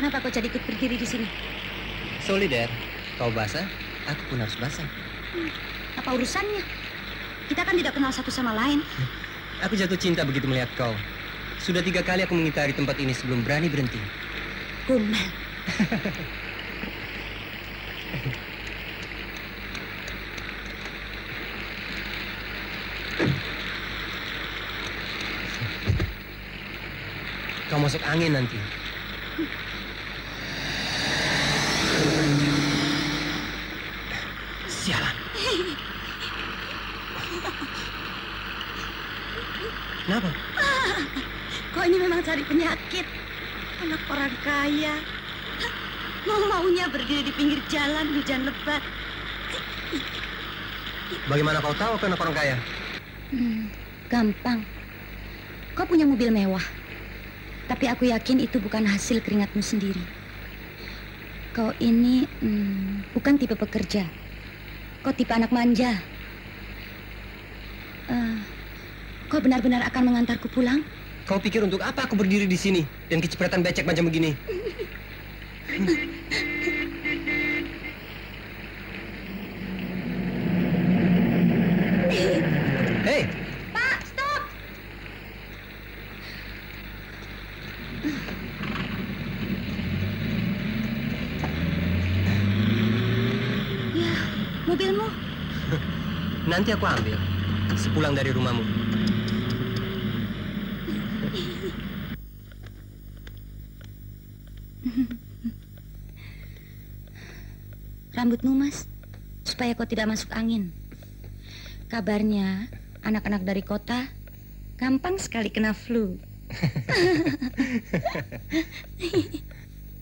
Kenapa kau jadi ikut berdiri di sini? Solider, kau basah, aku pun harus basah. Apa urusannya? Kita kan tidak kenal satu sama lain. Aku jatuh cinta begitu melihat kau. Sudah 3 kali aku mengitari tempat ini sebelum berani berhenti. Kumel. Kau masuk angin nanti. Sialan. Kenapa? Kau ini memang cari penyakit. Anak orang kaya. Mau-maunya berdiri di pinggir jalan hujan lebat. Bagaimana kau tahu anak orang kaya? Gampang. Kau punya mobil mewah. Tapi aku yakin itu bukan hasil keringatmu sendiri. Kau ini bukan tipe pekerja. Kau tipe anak manja. Kau benar-benar akan mengantarku pulang? Kau pikir untuk apa aku berdiri di sini dan kecepretan becek macam begini? Hei! Nanti aku ambil, sepulang dari rumahmu. Rambutmu, Mas, supaya kau tidak masuk angin. Kabarnya, anak-anak dari kota gampang sekali kena flu.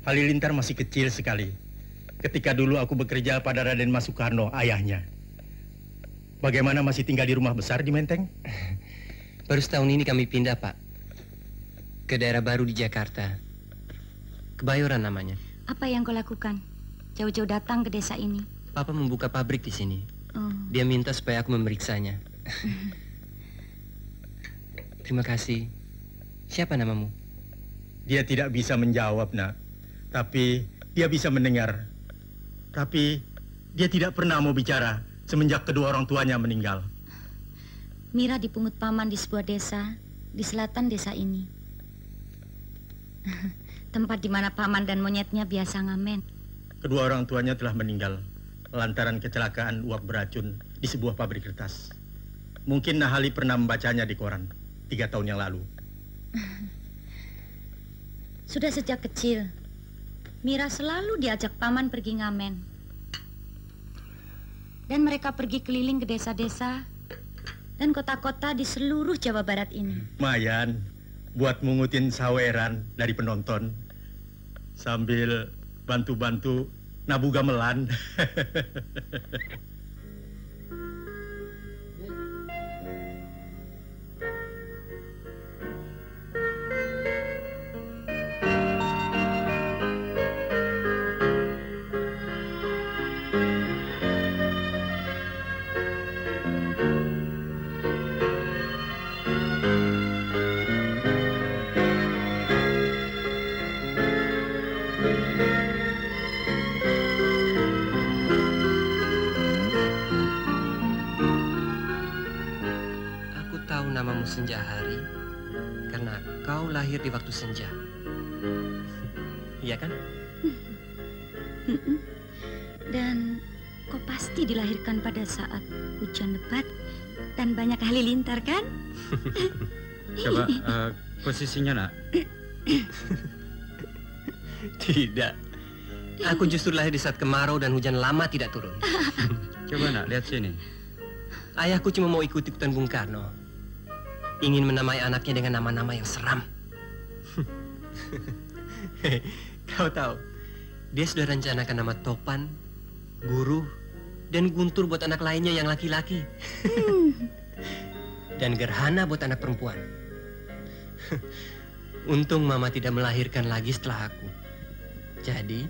Halilintar masih kecil sekali. Ketika dulu aku bekerja pada Raden Mas Soekarno, ayahnya. Bagaimana masih tinggal di rumah besar di Menteng? Baru setahun ini kami pindah, Pak. Ke daerah baru di Jakarta. Kebayoran namanya. Apa yang kau lakukan? Jauh-jauh datang ke desa ini? Papa membuka pabrik di sini. Dia minta supaya aku memeriksanya. Terima kasih. Siapa namamu? Dia tidak bisa menjawab, Nak. Tapi dia bisa mendengar. Tapi dia tidak pernah mau bicara. Semenjak kedua orang tuanya meninggal. Mira dipungut paman di sebuah desa, di selatan desa ini. Tempat di mana paman dan monyetnya biasa ngamen. Kedua orang tuanya telah meninggal lantaran kecelakaan uap beracun di sebuah pabrik kertas. Mungkin Nahali pernah membacanya di koran 3 tahun yang lalu. Sudah sejak kecil, Mira selalu diajak paman pergi ngamen. Dan mereka pergi keliling ke desa-desa dan kota-kota di seluruh Jawa Barat ini. Lumayan buat mengutin saweran dari penonton sambil bantu-bantu nabu gamelan. Senja hari, karena kau lahir di waktu senja. Iya kan? Dan kau pasti dilahirkan pada saat hujan lebat dan banyak halilintar kan? Coba posisinya, Nak. Tidak. Aku justru lahir di saat kemarau dan hujan lama tidak turun. Coba, Nak, lihat sini. Ayahku cuma mau ikut-ikutan Bung Karno. Ingin menamai anaknya dengan nama-nama yang seram. Kau tahu, dia sudah rencanakan nama Topan, Guru, dan Guntur buat anak lainnya yang laki-laki. Dan Gerhana buat anak perempuan. Untung Mama tidak melahirkan lagi setelah aku. Jadi,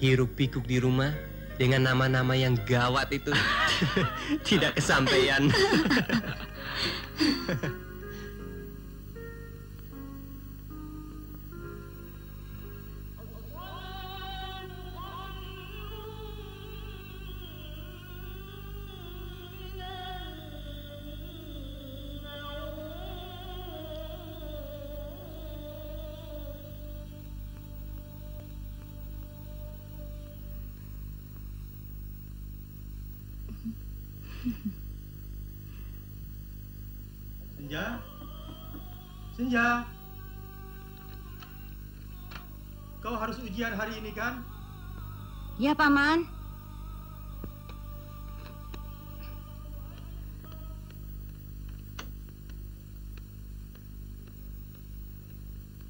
hiruk pikuk di rumah dengan nama-nama yang gawat itu tidak kesampaian. Senja? Senja? Kau harus ujian hari ini, kan? Iya, Paman.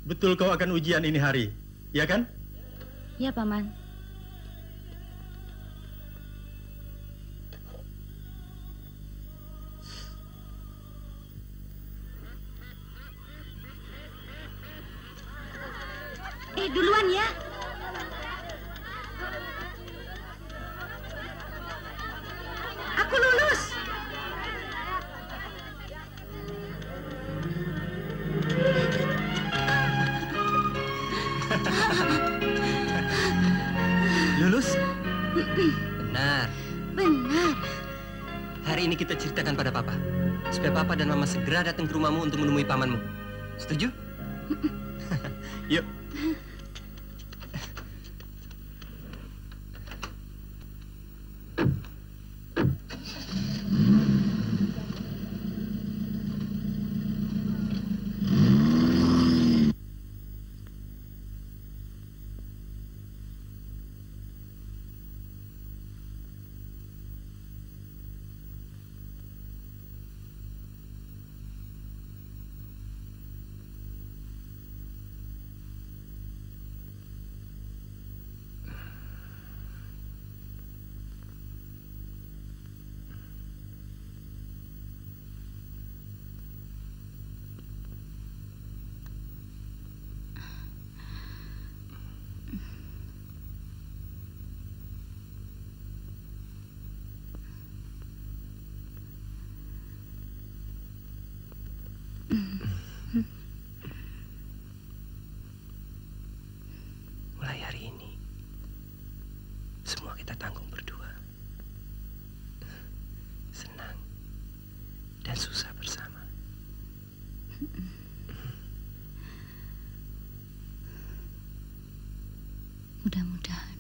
Betul kau akan ujian ini hari, ya kan? Iya, Paman. Duluan ya. Aku lulus. Lulus? Benar. Benar. Hari ini kita ceritakan pada Papa, supaya Papa dan Mama segera datang ke rumahmu untuk menemui pamanmu. Setuju? Yuk. Mulai hari ini, semua kita tanggung berdua. Senang dan susah bersama. Mudah-mudahan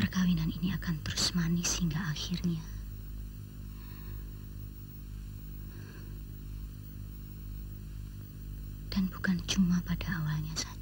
perkawinan ini akan terus manis hingga akhirnya. Dan bukan cuma pada awalnya saja.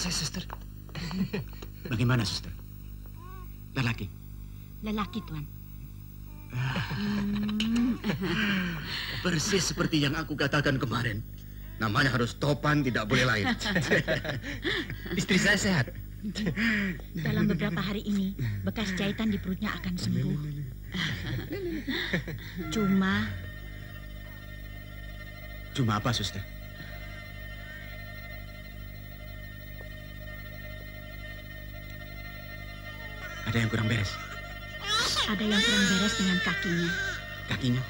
Saya, Suster. Bagaimana, Suster? Lelaki? Lelaki, Tuan. Persis seperti yang aku katakan kemarin. Namanya harus Topan, tidak boleh lain. Istri saya sehat. Dalam beberapa hari ini, bekas jahitan di perutnya akan sembuh. Cuma apa, Suster? Ada yang kurang beres? Ada yang kurang beres dengan kakinya. Kakinya?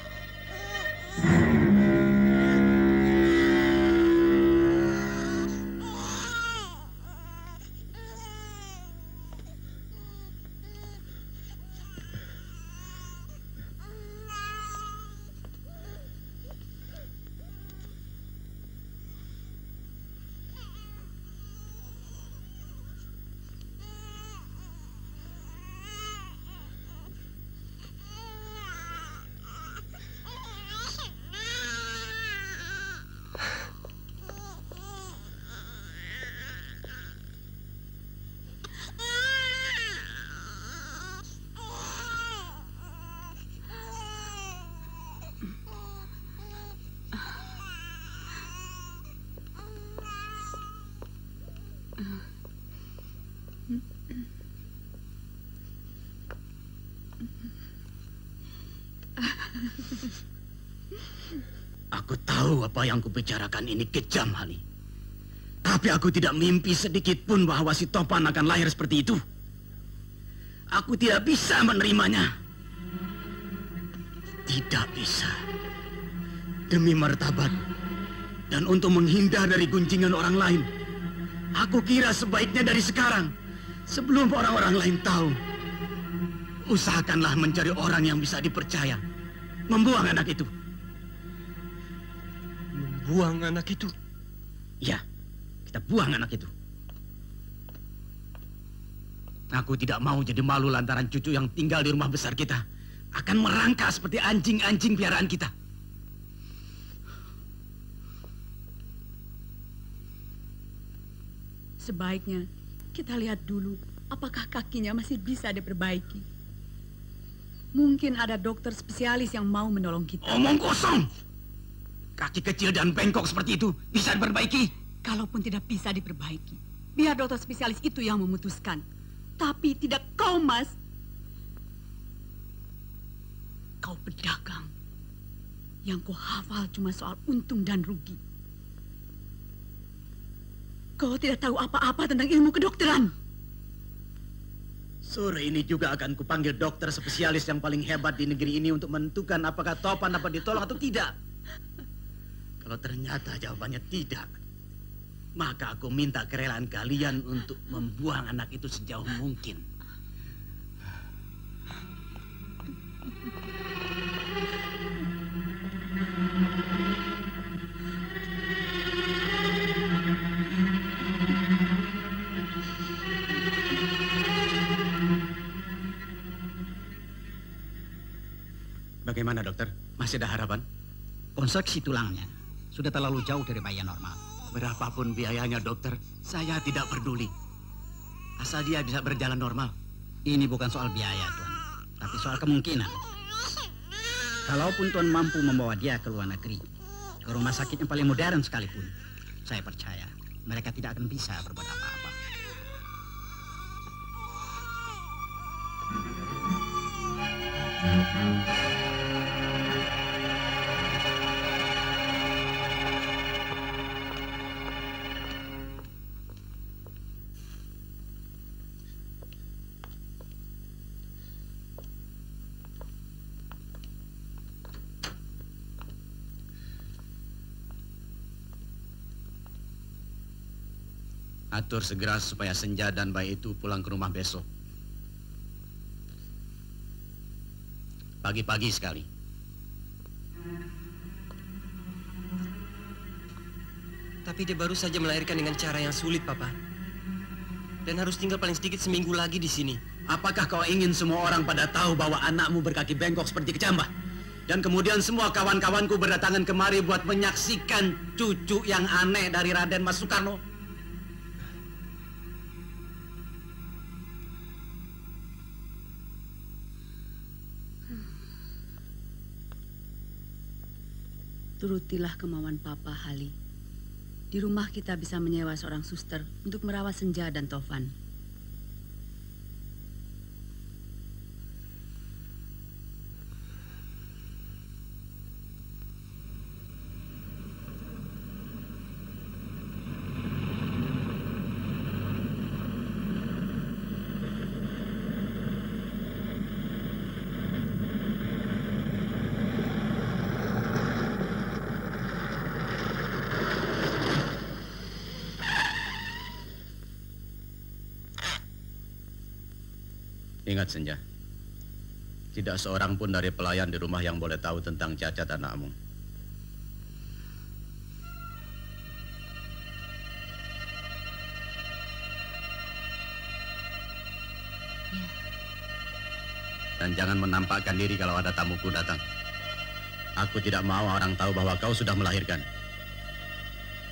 Aku tahu apa yang kubicarakan ini kejam, Hani. Tapi aku tidak mimpi sedikit pun bahwa si Topan akan lahir seperti itu. Aku tidak bisa menerimanya. Tidak bisa. Demi martabat dan untuk menghindar dari gunjingan orang lain, aku kira sebaiknya dari sekarang, sebelum orang-orang lain tahu, usahakanlah mencari orang yang bisa dipercaya. Membuang anak itu. Membuang anak itu? Ya, kita buang anak itu. Aku tidak mau jadi malu lantaran cucu yang tinggal di rumah besar kita akan merangkak seperti anjing-anjing piaraan kita. Sebaiknya kita lihat dulu apakah kakinya masih bisa diperbaiki. Mungkin ada dokter spesialis yang mau menolong kita. Omong kosong! Kaki kecil dan bengkok seperti itu bisa diperbaiki? Kalaupun tidak bisa diperbaiki, biar dokter spesialis itu yang memutuskan. Tapi tidak kau, Mas. Kau pedagang. Yang kau hafal cuma soal untung dan rugi. Kau tidak tahu apa-apa tentang ilmu kedokteran. Sore ini juga akan kupanggil dokter spesialis yang paling hebat di negeri ini untuk menentukan apakah Topan dapat ditolong atau tidak. Kalau ternyata jawabannya tidak, maka aku minta kerelaan kalian untuk membuang anak itu sejauh mungkin. Bagaimana, dokter? Masih ada harapan? Konstruksi tulangnya sudah terlalu jauh dari bayi normal. Berapapun biayanya, dokter, saya tidak peduli. Asal dia bisa berjalan normal. Ini bukan soal biaya, Tuan, tapi soal kemungkinan. Kalaupun Tuan mampu membawa dia ke luar negeri, ke rumah sakit yang paling modern sekalipun, saya percaya mereka tidak akan bisa berbuat apa-apa. Atur segera supaya Senja dan bayi itu pulang ke rumah besok. Pagi-pagi sekali. Tapi dia baru saja melahirkan dengan cara yang sulit, Papa. Dan harus tinggal paling sedikit seminggu lagi di sini. Apakah kau ingin semua orang pada tahu bahwa anakmu berkaki bengkok seperti kecambah? Dan kemudian semua kawan-kawanku berdatangan kemari buat menyaksikan cucu yang aneh dari Raden Mas Soekarno? Turutilah kemauan Papa, Hali. Di rumah kita bisa menyewa seorang suster untuk merawat Senja dan Topan. Ingat, Senja, tidak seorang pun dari pelayan di rumah yang boleh tahu tentang cacat anakmu. Ya. Dan jangan menampakkan diri kalau ada tamuku datang. Aku tidak mau orang tahu bahwa kau sudah melahirkan.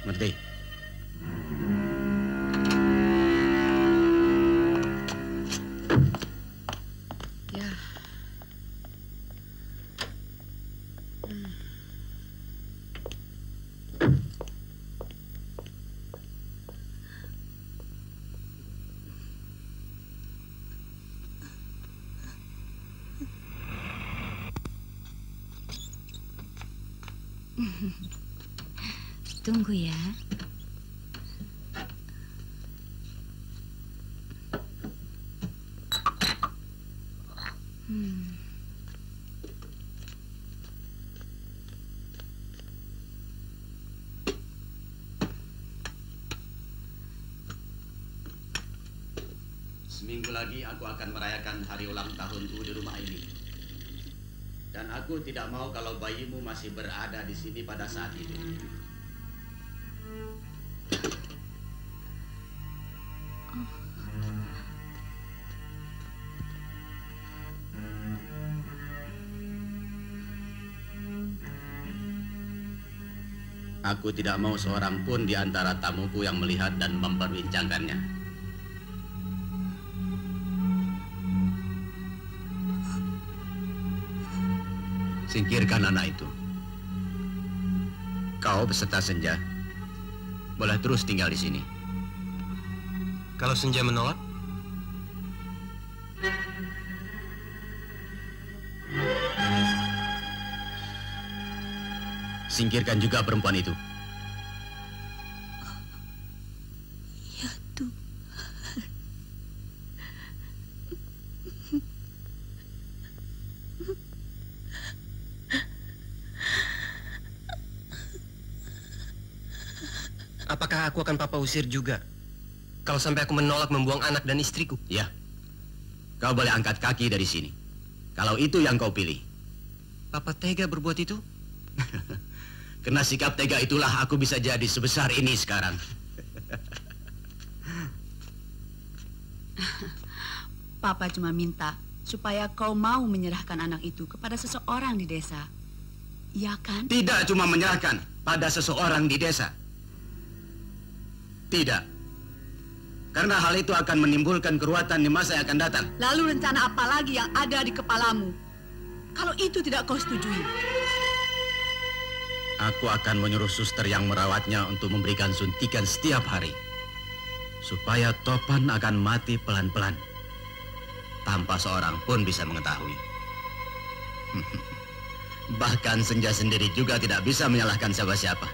Ngerti? Tunggu ya. Seminggu lagi aku akan merayakan hari ulang tahunku di rumah ini. Dan aku tidak mau kalau bayimu masih berada di sini pada saat itu. Aku tidak mau seorang pun di antara tamuku yang melihat dan memperbincangkannya. Singkirkan anak itu. Kau beserta Senja boleh terus tinggal di sini. Kalau Senja menolak? Singkirkan juga perempuan itu. Ya Tuhan. Apakah aku akan Papa usir juga? Kalau sampai aku menolak membuang anak dan istriku? Ya. Kau boleh angkat kaki dari sini. Kalau itu yang kau pilih. Papa tega berbuat itu? Karena sikap tega itulah aku bisa jadi sebesar ini sekarang. Papa cuma minta supaya kau mau menyerahkan anak itu kepada seseorang di desa. Ya kan? Tidak cuma menyerahkan pada seseorang di desa. Tidak. Karena hal itu akan menimbulkan keruatan di masa yang akan datang. Lalu rencana apa lagi yang ada di kepalamu? Kalau itu tidak kau setujui. Aku akan menyuruh suster yang merawatnya untuk memberikan suntikan setiap hari. Supaya Topan akan mati pelan-pelan. Tanpa seorang pun bisa mengetahui. Bahkan Senja sendiri juga tidak bisa menyalahkan siapa-siapa.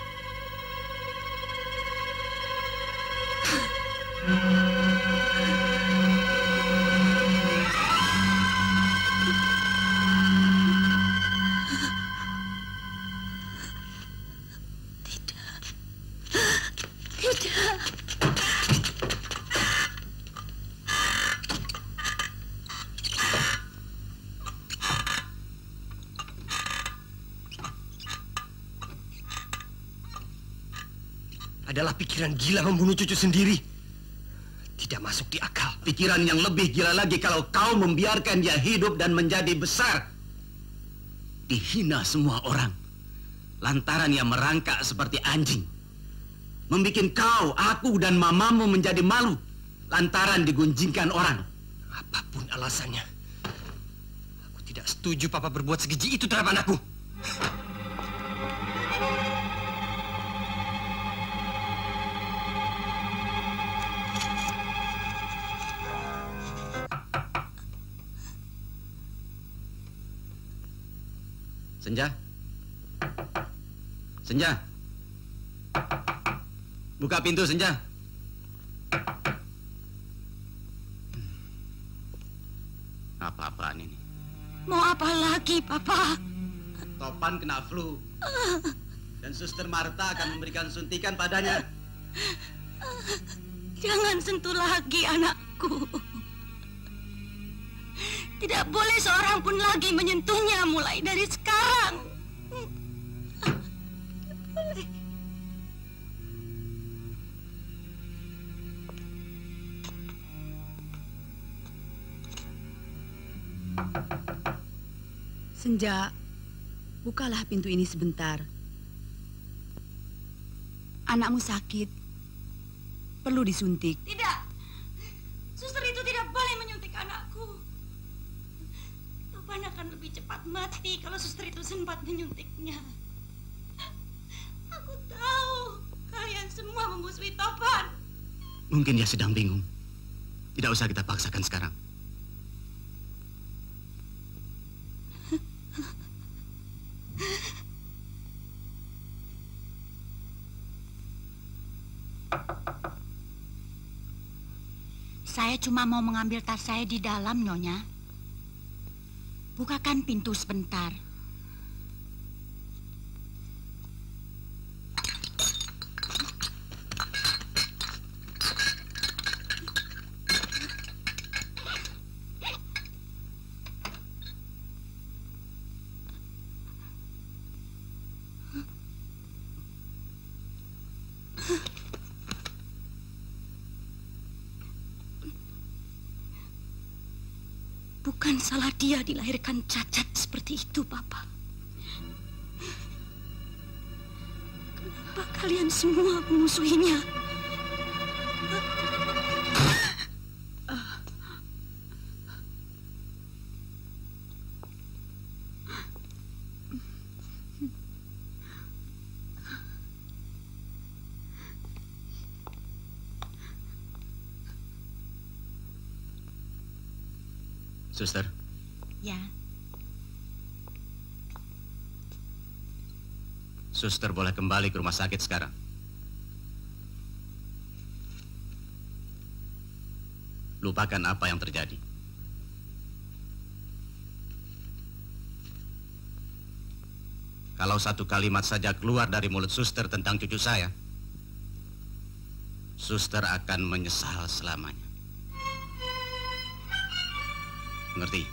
Adalah pikiran gila membunuh cucu sendiri. Tidak masuk di akal. Pikiran yang lebih gila lagi kalau kau membiarkan dia hidup dan menjadi besar. Dihina semua orang. Lantaran ia merangkak seperti anjing. Membikin kau, aku, dan mamamu menjadi malu. Lantaran digunjingkan orang. Apapun alasannya. Aku tidak setuju Papa berbuat segiji itu terhadap anakku. Senja. Senja. Buka pintu, Senja. Apa-apaan ini? Mau apa lagi, Papa? Topan kena flu. Dan Suster Marta akan memberikan suntikan padanya. Jangan sentuh lagi anakku. Tidak boleh seorang pun lagi menyentuhnya mulai dari sekarang. Senja, bukalah pintu ini sebentar. Anakmu sakit, perlu disuntik. Tidak, suster itu tidak boleh menyuntik anakku. Topan akan lebih cepat mati kalau suster itu sempat menyuntiknya. Aku tahu kalian semua memusuhi Topan. Mungkin dia sedang bingung. Tidak usah kita paksakan sekarang. Saya cuma mau mengambil tas saya di dalam, Nyonya. Bukakan pintu sebentar. Bukan salah dia dilahirkan cacat seperti itu, Papa. Kenapa kalian semua memusuhinya? Suster. Ya. Suster boleh kembali ke rumah sakit sekarang. Lupakan apa yang terjadi. Kalau satu kalimat saja keluar dari mulut suster tentang cucu saya, suster akan menyesal selamanya. Ngerti?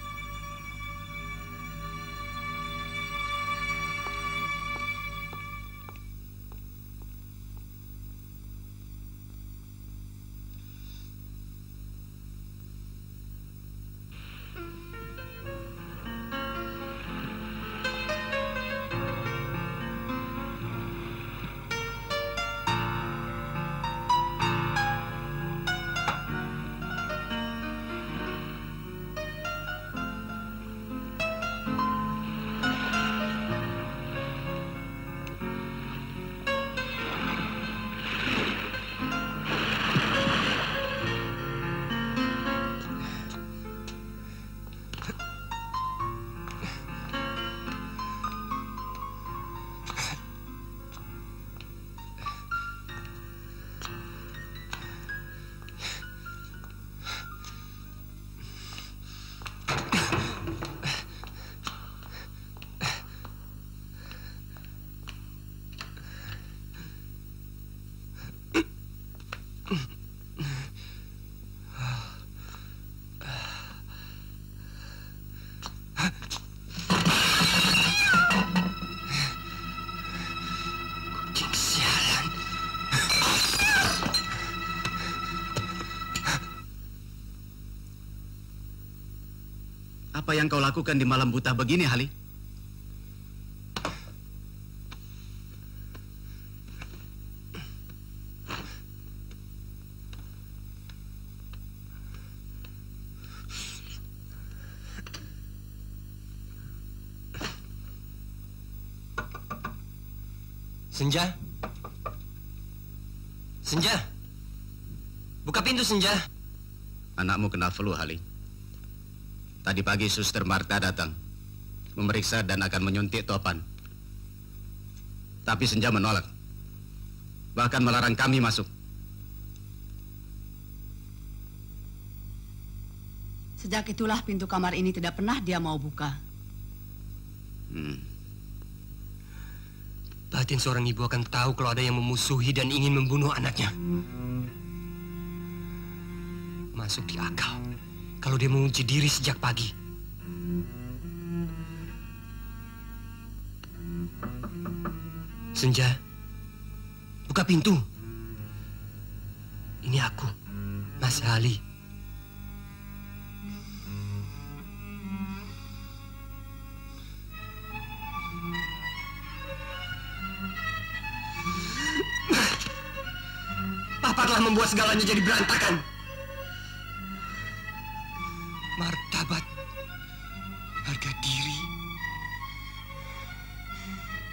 Apa yang kau lakukan di malam buta begini, Hali? Senja? Senja? Buka pintu, Senja. Anakmu kena flu, Hali. Tadi pagi Suster Marta datang. memeriksa dan akan menyuntik Topan. Tapi Senja menolak. Bahkan melarang kami masuk. Sejak itulah pintu kamar ini tidak pernah dia mau buka. Batin seorang ibu akan tahu kalau ada yang memusuhi dan ingin membunuh anaknya. Masuk di akal kalau dia mengunci diri sejak pagi. Senja, buka pintu. Ini aku, Mas Ali. Papa telah membuat segalanya jadi berantakan. Martabat, harga diri,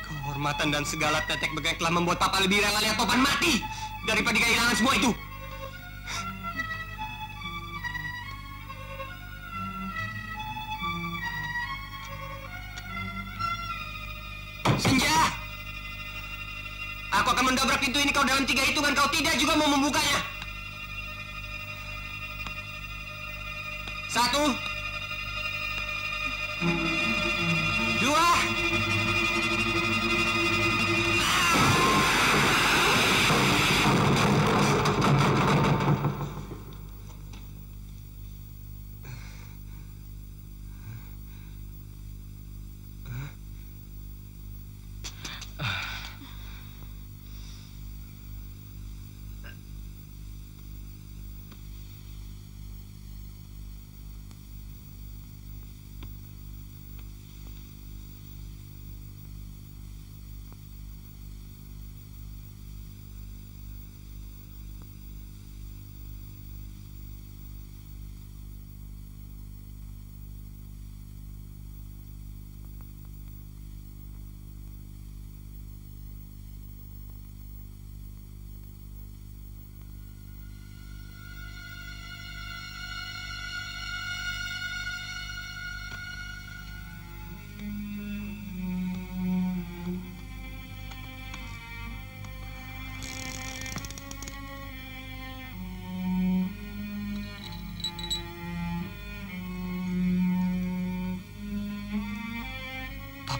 kehormatan dan segala tetek bengek telah membuat Papa lebih rela lihat Topan mati daripada kehilangan semua itu. Senja, aku akan mendobrak pintu ini kau dalam 3 hitungan, kau tidak juga mau membukanya. 1, 2.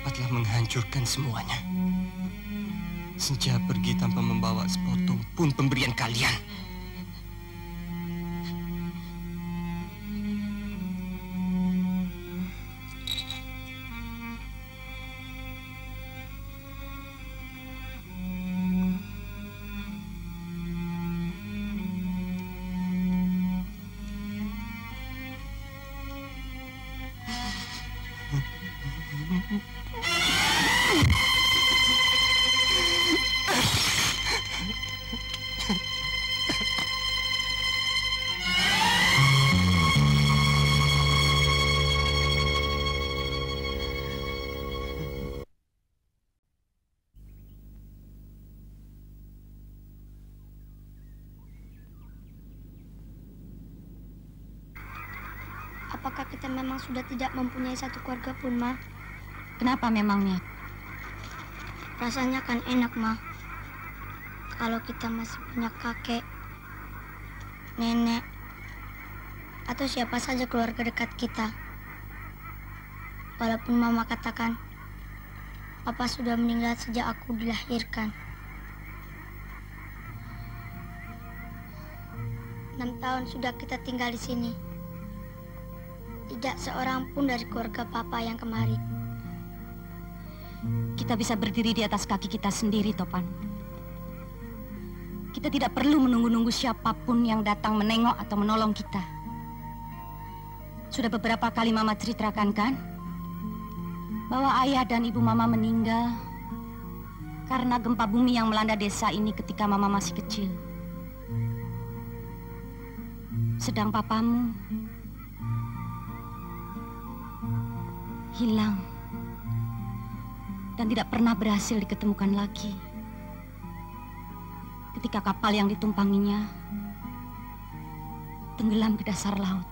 Telah menghancurkan semuanya. Senja pergi tanpa membawa sepotong pun pemberian kalian. Apakah kita memang sudah tidak mempunyai satu keluarga pun, Ma? Kenapa memangnya? Rasanya kan enak, Ma. Kalau kita masih punya kakek, nenek, atau siapa saja keluarga dekat kita. Walaupun Mama katakan, Papa sudah meninggal sejak aku dilahirkan. 6 tahun sudah kita tinggal di sini. Tidak seorang pun dari keluarga Papa yang kemari. Kita bisa berdiri di atas kaki kita sendiri, Topan. Kita tidak perlu menunggu-nunggu siapapun yang datang menengok atau menolong kita. Sudah beberapa kali Mama ceritakan, kan? Bahwa ayah dan ibu Mama meninggal karena gempa bumi yang melanda desa ini ketika Mama masih kecil. Sedang papamu hilang dan tidak pernah berhasil diketemukan lagi. Ketika kapal yang ditumpanginya tenggelam ke dasar laut.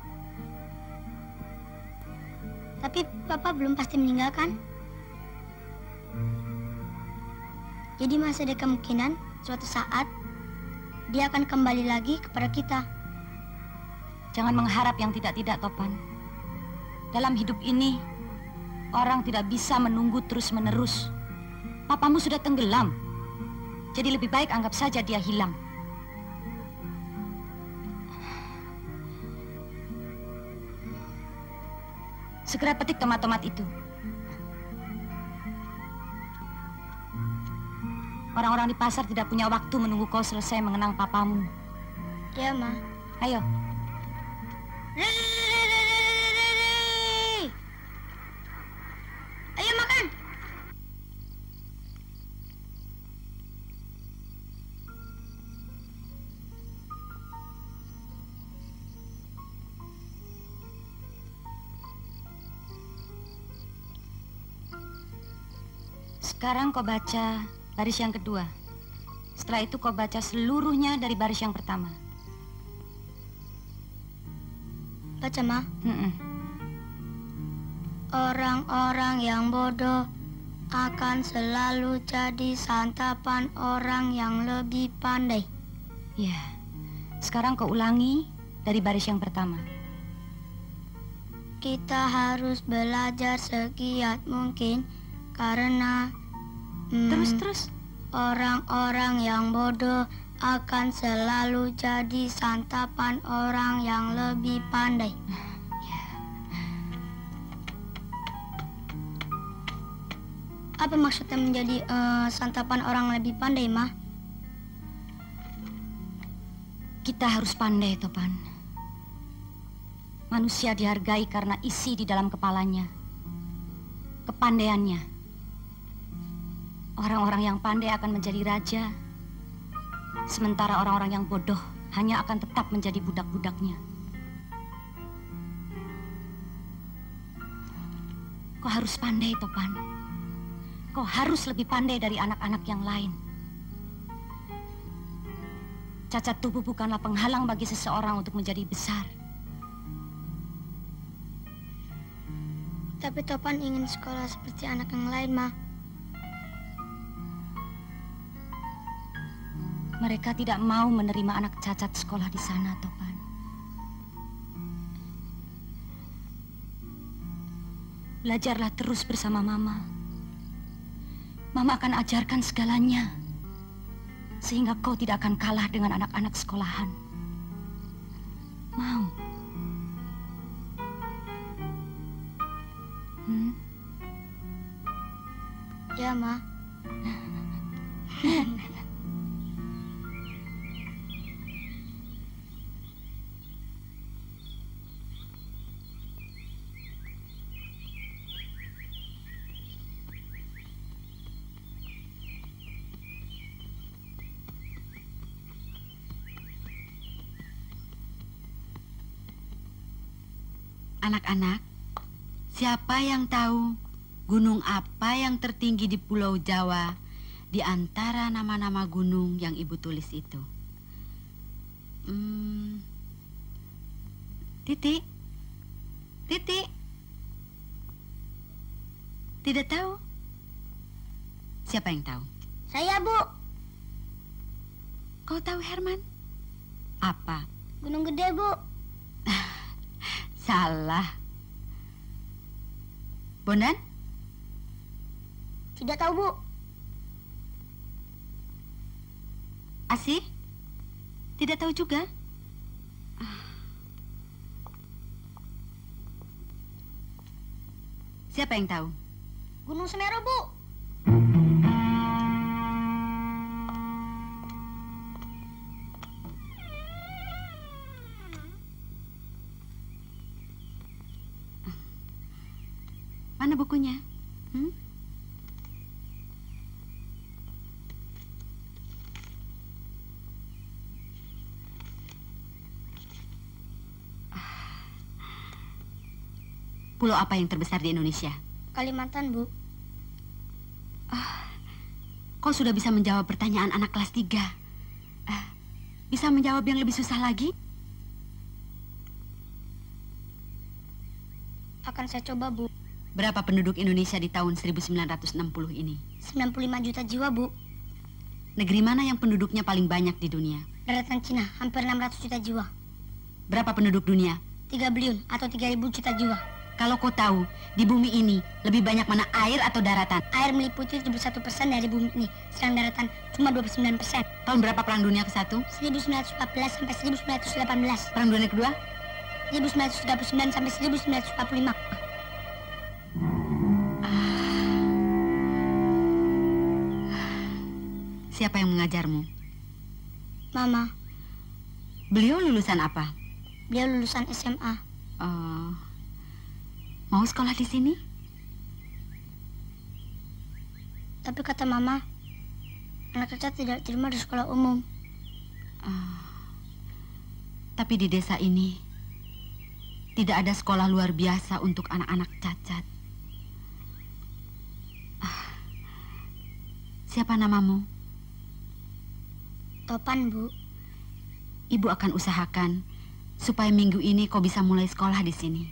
Tapi Bapak belum pasti meninggal, kan? Jadi masih ada kemungkinan suatu saat dia akan kembali lagi kepada kita. Jangan mengharap yang tidak-tidak, Topan. Dalam hidup ini, orang tidak bisa menunggu terus-menerus. Papamu sudah tenggelam. Jadi lebih baik anggap saja dia hilang. Segera petik tomat-tomat itu. Orang-orang di pasar tidak punya waktu menunggu kau selesai mengenang papamu. Ya, Ma. Ayo. Ayo makan. Sekarang kau baca baris yang kedua. Setelah itu kau baca seluruhnya dari baris yang pertama. Baca, Ma. Orang-orang yang bodoh akan selalu jadi santapan orang yang lebih pandai. Ya. Sekarang kau ulangi dari baris yang pertama. Kita harus belajar segiat mungkin karena orang-orang yang bodoh akan selalu jadi santapan orang yang lebih pandai. Apa maksudnya menjadi santapan orang lebih pandai, Ma? Kita harus pandai, Topan. Manusia dihargai karena isi di dalam kepalanya, kepandaiannya. Orang-orang yang pandai akan menjadi raja, sementara orang-orang yang bodoh hanya akan tetap menjadi budak-budaknya. Kau harus pandai, Topan. Kau harus lebih pandai dari anak-anak yang lain. Cacat tubuh bukanlah penghalang bagi seseorang untuk menjadi besar. Tapi Topan ingin sekolah seperti anak yang lain, Ma. Mereka tidak mau menerima anak cacat sekolah di sana, Topan. Belajarlah terus bersama Mama. Mama akan ajarkan segalanya, sehingga kau tidak akan kalah dengan anak-anak sekolahan. Mau? Ya, Ma. Anak-anak, siapa yang tahu gunung apa yang tertinggi di Pulau Jawa di antara nama-nama gunung yang Ibu tulis itu? Titik? Titik? Tidak tahu? Siapa yang tahu? Saya, Bu. Kau tahu, Herman? Apa? Gunung Gede, Bu. Salah. Bondan? Tidak tahu, Bu. Asih? Tidak tahu juga? Siapa yang tahu? Gunung Semeru, Bu. Mana bukunya? Pulau apa yang terbesar di Indonesia? Kalimantan, Bu. Kau sudah bisa menjawab pertanyaan anak kelas 3. Bisa menjawab yang lebih susah lagi? Akan saya coba, Bu. Berapa penduduk Indonesia di tahun 1960 ini? 95 juta jiwa, Bu. Negeri mana yang penduduknya paling banyak di dunia? Daratan Cina, hampir 600 juta jiwa. Berapa penduduk dunia? 3 biliun atau 3.000 juta jiwa. Kalau kau tahu, di bumi ini lebih banyak mana air atau daratan? Air meliputi 71% dari bumi ini, sedang daratan cuma 29%. Tahun berapa Perang Dunia ke-1? 1914 sampai 1918. Perang Dunia kedua? 1939 sampai 1945. Siapa yang mengajarmu? Mama. Beliau lulusan apa? Beliau lulusan SMA. Mau sekolah di sini? Tapi kata Mama, anak caca tidak terima di sekolah umum. Tapi di desa ini tidak ada sekolah luar biasa untuk anak-anak cacat. Siapa namamu? Topan, Bu. Ibu akan usahakan supaya minggu ini kau bisa mulai sekolah di sini.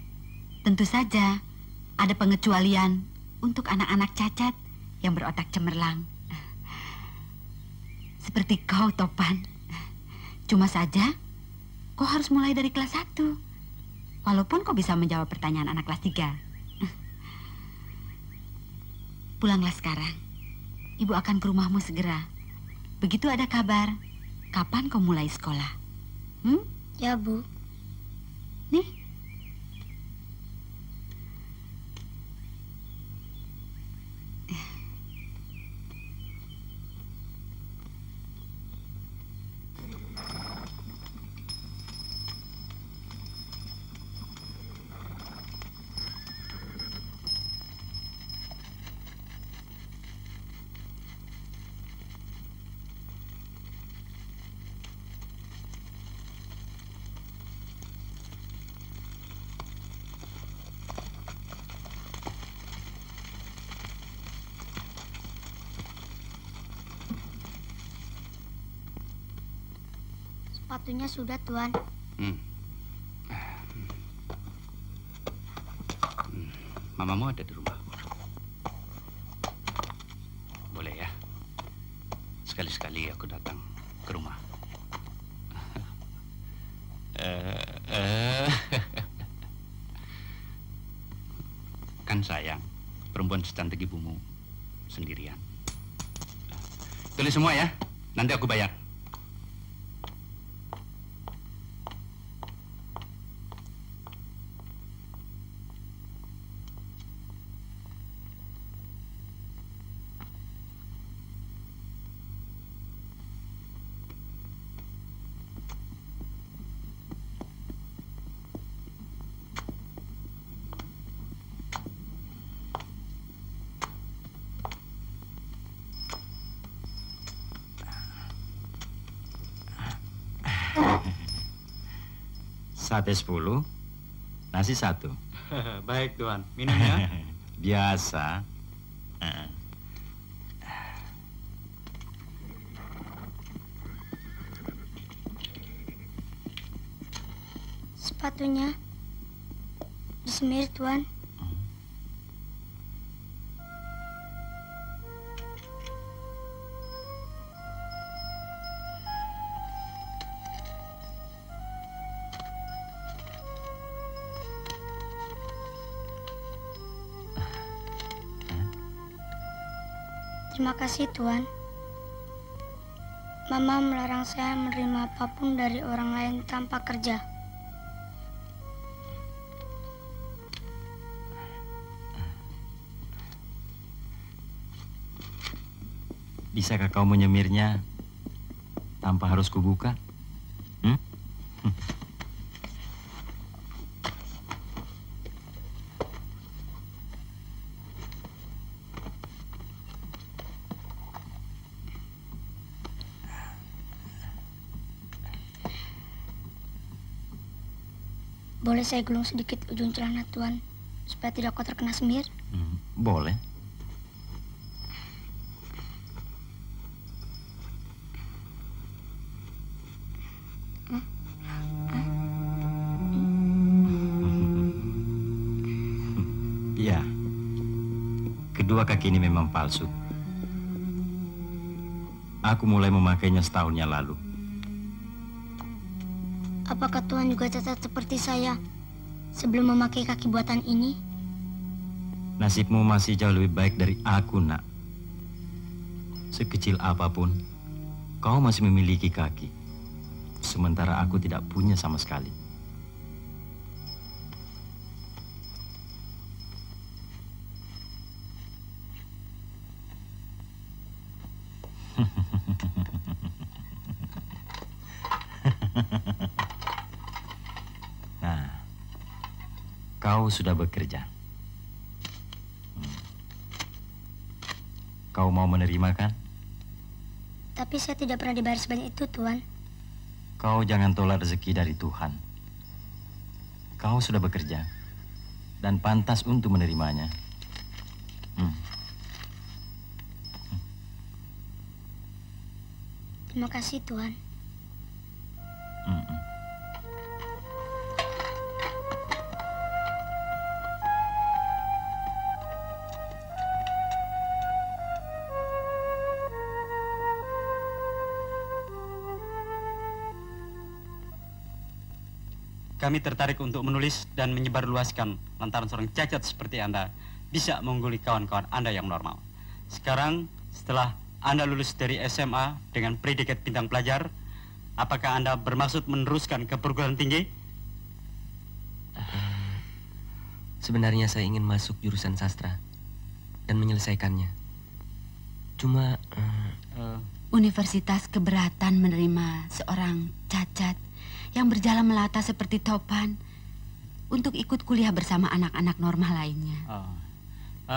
Tentu saja ada pengecualian untuk anak-anak cacat yang berotak cemerlang. Seperti kau, Topan. Cuma saja kau harus mulai dari kelas 1. Walaupun kau bisa menjawab pertanyaan anak kelas 3. Pulanglah sekarang. Ibu akan ke rumahmu segera. Begitu ada kabar, kapan kau mulai sekolah? Ya, Bu. Nih. Sepatunya sudah, Tuan. Mamamu ada di rumah? Boleh ya? Sekali-sekali aku datang ke rumah. Kan sayang, perempuan secantik ibumu sendirian. Tulis semua ya, nanti aku bayar. Sate 10, nasi 1. Baik, Tuan. Minum ya? Biasa. Sepatunya disemir, Tuan. Terima kasih, Tuan. Mama melarang saya menerima apapun dari orang lain tanpa kerja. Bisakah kau menyemirnya tanpa harus kubuka? Boleh saya gulung sedikit ujung celana, Tuan, supaya tidak kotor kena semir? Boleh. Iya. kedua kaki ini memang palsu. Aku mulai memakainya setahun yang lalu. Apakah Tuhan juga cacat seperti saya sebelum memakai kaki buatan ini? Nasibmu masih jauh lebih baik dari aku, nak. Sekecil apapun, kau masih memiliki kaki. Sementara aku tidak punya sama sekali. Nah, kau sudah bekerja. Kau mau menerima, kan? Tapi saya tidak pernah dibayar sebanyak itu, Tuan. Kau jangan tolak rezeki dari Tuhan. Kau sudah bekerja dan pantas untuk menerimanya. Terima kasih, Tuhan. Kami tertarik untuk menulis dan menyebarluaskan lantaran seorang cacat seperti Anda bisa mengungguli kawan-kawan Anda yang normal. Sekarang, setelah Anda lulus dari SMA dengan predikat bintang pelajar, apakah Anda bermaksud meneruskan ke perguruan tinggi? Sebenarnya saya ingin masuk jurusan sastra dan menyelesaikannya. Cuma... Universitas keberatan menerima seorang cacat yang berjalan melata seperti Topan untuk ikut kuliah bersama anak-anak normal lainnya.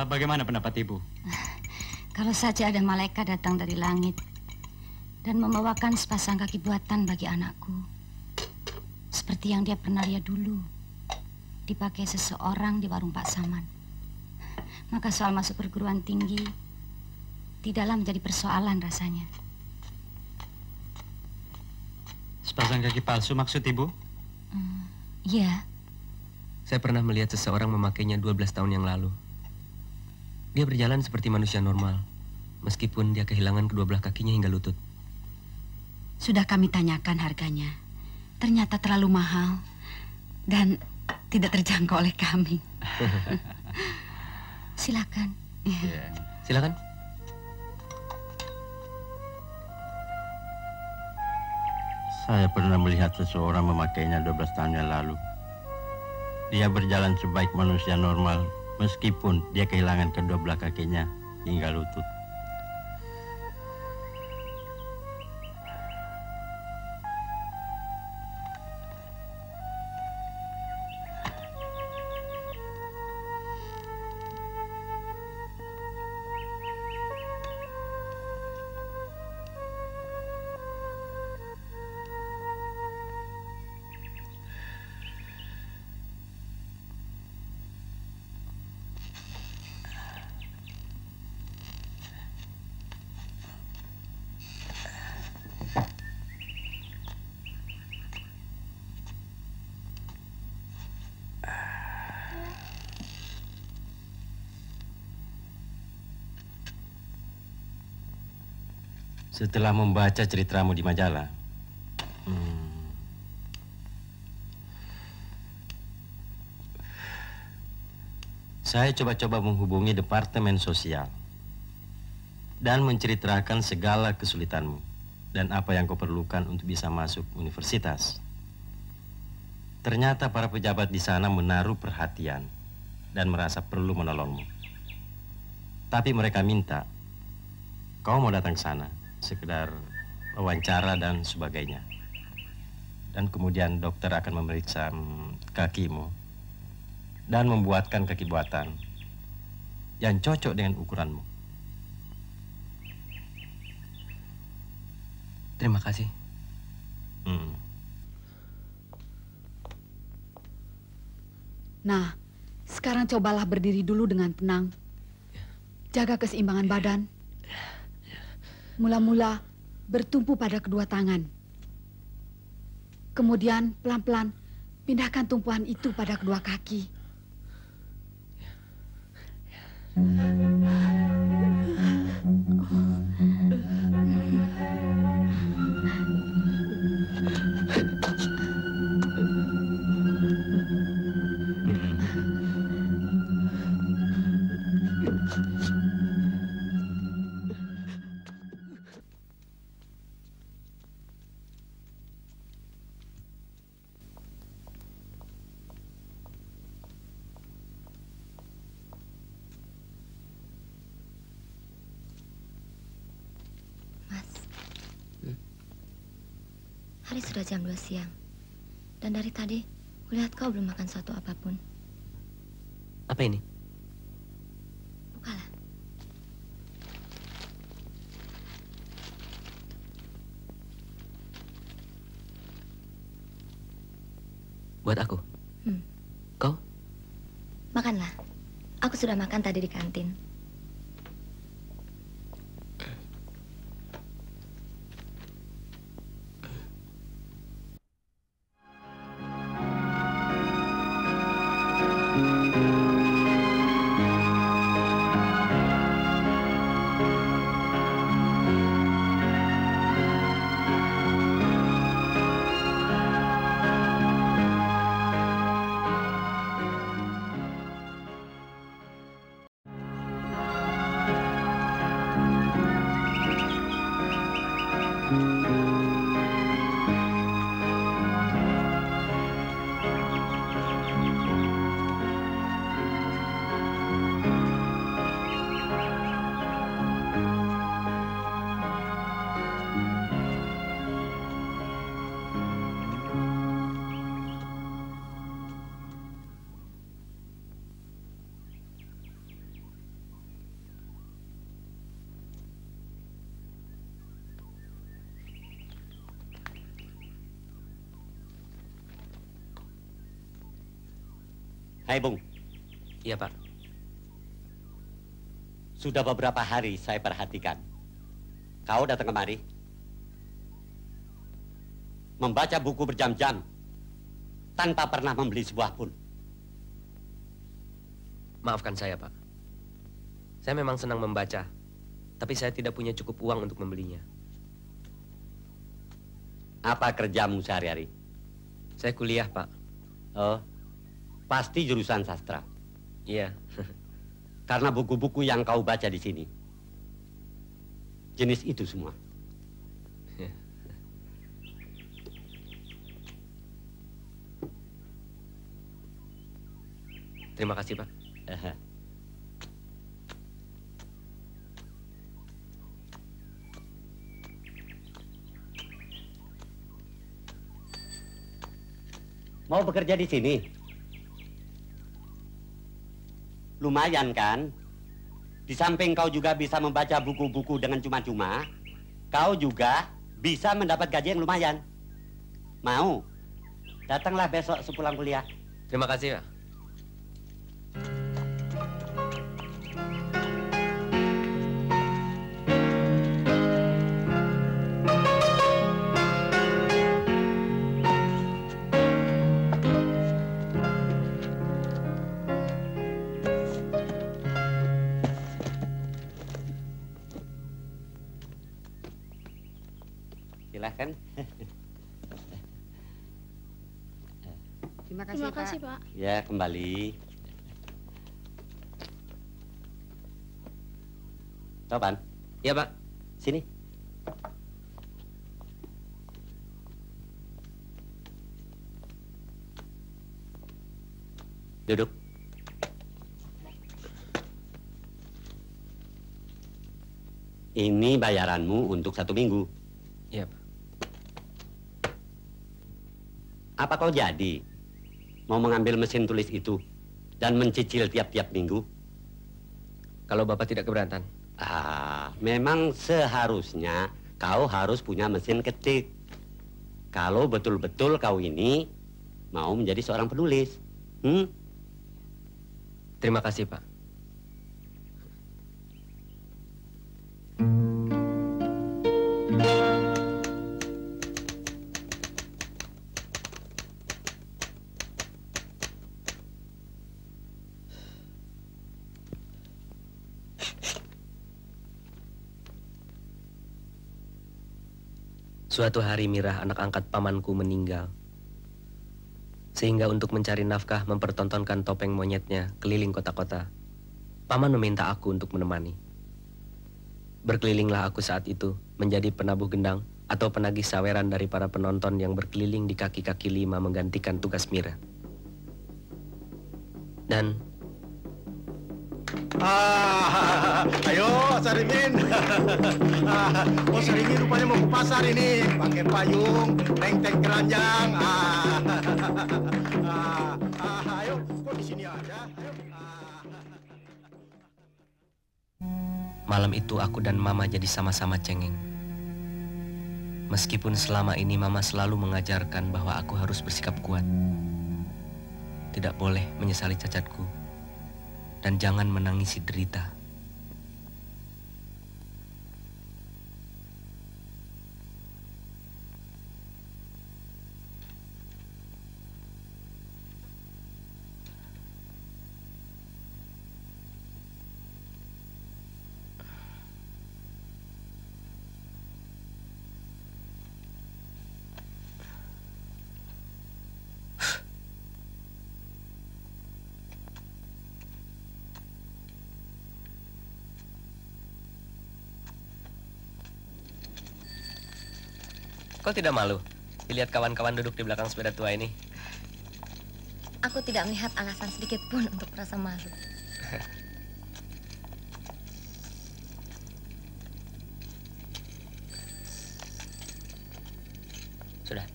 Bagaimana pendapat Ibu? Kalau saja ada malaikat datang dari langit dan membawakan sepasang kaki buatan bagi anakku, seperti yang dia pernah lihat dulu dipakai seseorang di warung Pak Saman, maka soal masuk perguruan tinggi tidaklah menjadi persoalan rasanya. Sepasang kaki palsu maksud Ibu? Iya. Saya pernah melihat seseorang memakainya 12 tahun yang lalu. Dia berjalan seperti manusia normal, meskipun dia kehilangan kedua belah kakinya hingga lutut. Sudah kami tanyakan harganya. Ternyata terlalu mahal dan tidak terjangkau oleh kami. Silakan. Yeah. Silakan. Saya pernah melihat seseorang memakainya 12 tahun yang lalu. Dia berjalan sebaik manusia normal, meskipun dia kehilangan kedua belah kakinya hingga lutut. Setelah membaca ceritamu di majalah, saya coba-coba menghubungi Departemen Sosial dan menceritakan segala kesulitanmu dan apa yang kau perlukan untuk bisa masuk universitas. Ternyata para pejabat di sana menaruh perhatian dan merasa perlu menolongmu. Tapi mereka minta kau mau datang ke sana sekedar wawancara dan sebagainya. Dan kemudian dokter akan memeriksa kakimu dan membuatkan kaki buatan yang cocok dengan ukuranmu. Terima kasih. Nah, sekarang cobalah berdiri dulu dengan tenang. Jaga keseimbangan badan. Mula-mula bertumpu pada kedua tangan. Kemudian pelan-pelan pindahkan tumpuan itu pada kedua kaki. Sudah jam 2 siang, dan dari tadi kulihat kau belum makan suatu apapun. Apa ini? Bukalah. Buat aku? Kau? Makanlah. Aku sudah makan tadi di kantin. Hai, Bung. Iya, Pak. Sudah beberapa hari saya perhatikan. Kau datang kemari. Membaca buku berjam-jam. Tanpa pernah membeli sebuah pun. Maafkan saya, Pak. Saya memang senang membaca. Tapi saya tidak punya cukup uang untuk membelinya. Apa kerjamu sehari-hari? Saya kuliah, Pak. Oh. Pasti jurusan sastra. Iya. Karena buku-buku yang kau baca di sini. Jenis itu semua. Terima kasih, Pak. Mau bekerja di sini? Lumayan kan? Di samping kau juga bisa membaca buku-buku dengan cuma-cuma, kau juga bisa mendapat gaji yang lumayan. Mau? Datanglah besok sepulang kuliah. Terima kasih, Pak. Terima kasih, Pak. Ya, kembali. Topan? Iya, Pak. Sini. Duduk. Ini bayaranmu untuk 1 minggu. Iya, Pak. Apa kau jadi? Mau mengambil mesin tulis itu dan mencicil tiap-tiap minggu? Kalau Bapak tidak keberatan. Memang seharusnya kau harus punya mesin ketik. Kalau betul-betul kau ini mau menjadi seorang penulis. Terima kasih, Pak. Suatu hari Mira, anak angkat pamanku, meninggal. Sehingga untuk mencari nafkah mempertontonkan topeng monyetnya keliling kota-kota. Paman meminta aku untuk menemani. Berkelilinglah aku saat itu menjadi penabuh gendang atau penagih saweran dari para penonton yang berkeliling di kaki-kaki lima menggantikan tugas Mira. Dan... ayo, Sarimin. Oh, Sarimin rupanya mau ke pasar ini. Pakai payung, teng-teng keranjang. Ayo, kok di sini aja? Malam itu aku dan Mama jadi sama-sama cengeng. Meskipun selama ini Mama selalu mengajarkan bahwa aku harus bersikap kuat. Tidak boleh menyesali cacatku. Dan jangan menangisi derita. Kau tidak malu dilihat kawan-kawan duduk di belakang sepeda tua ini? Aku tidak melihat alasan sedikit pun untuk merasa malu. Sudah.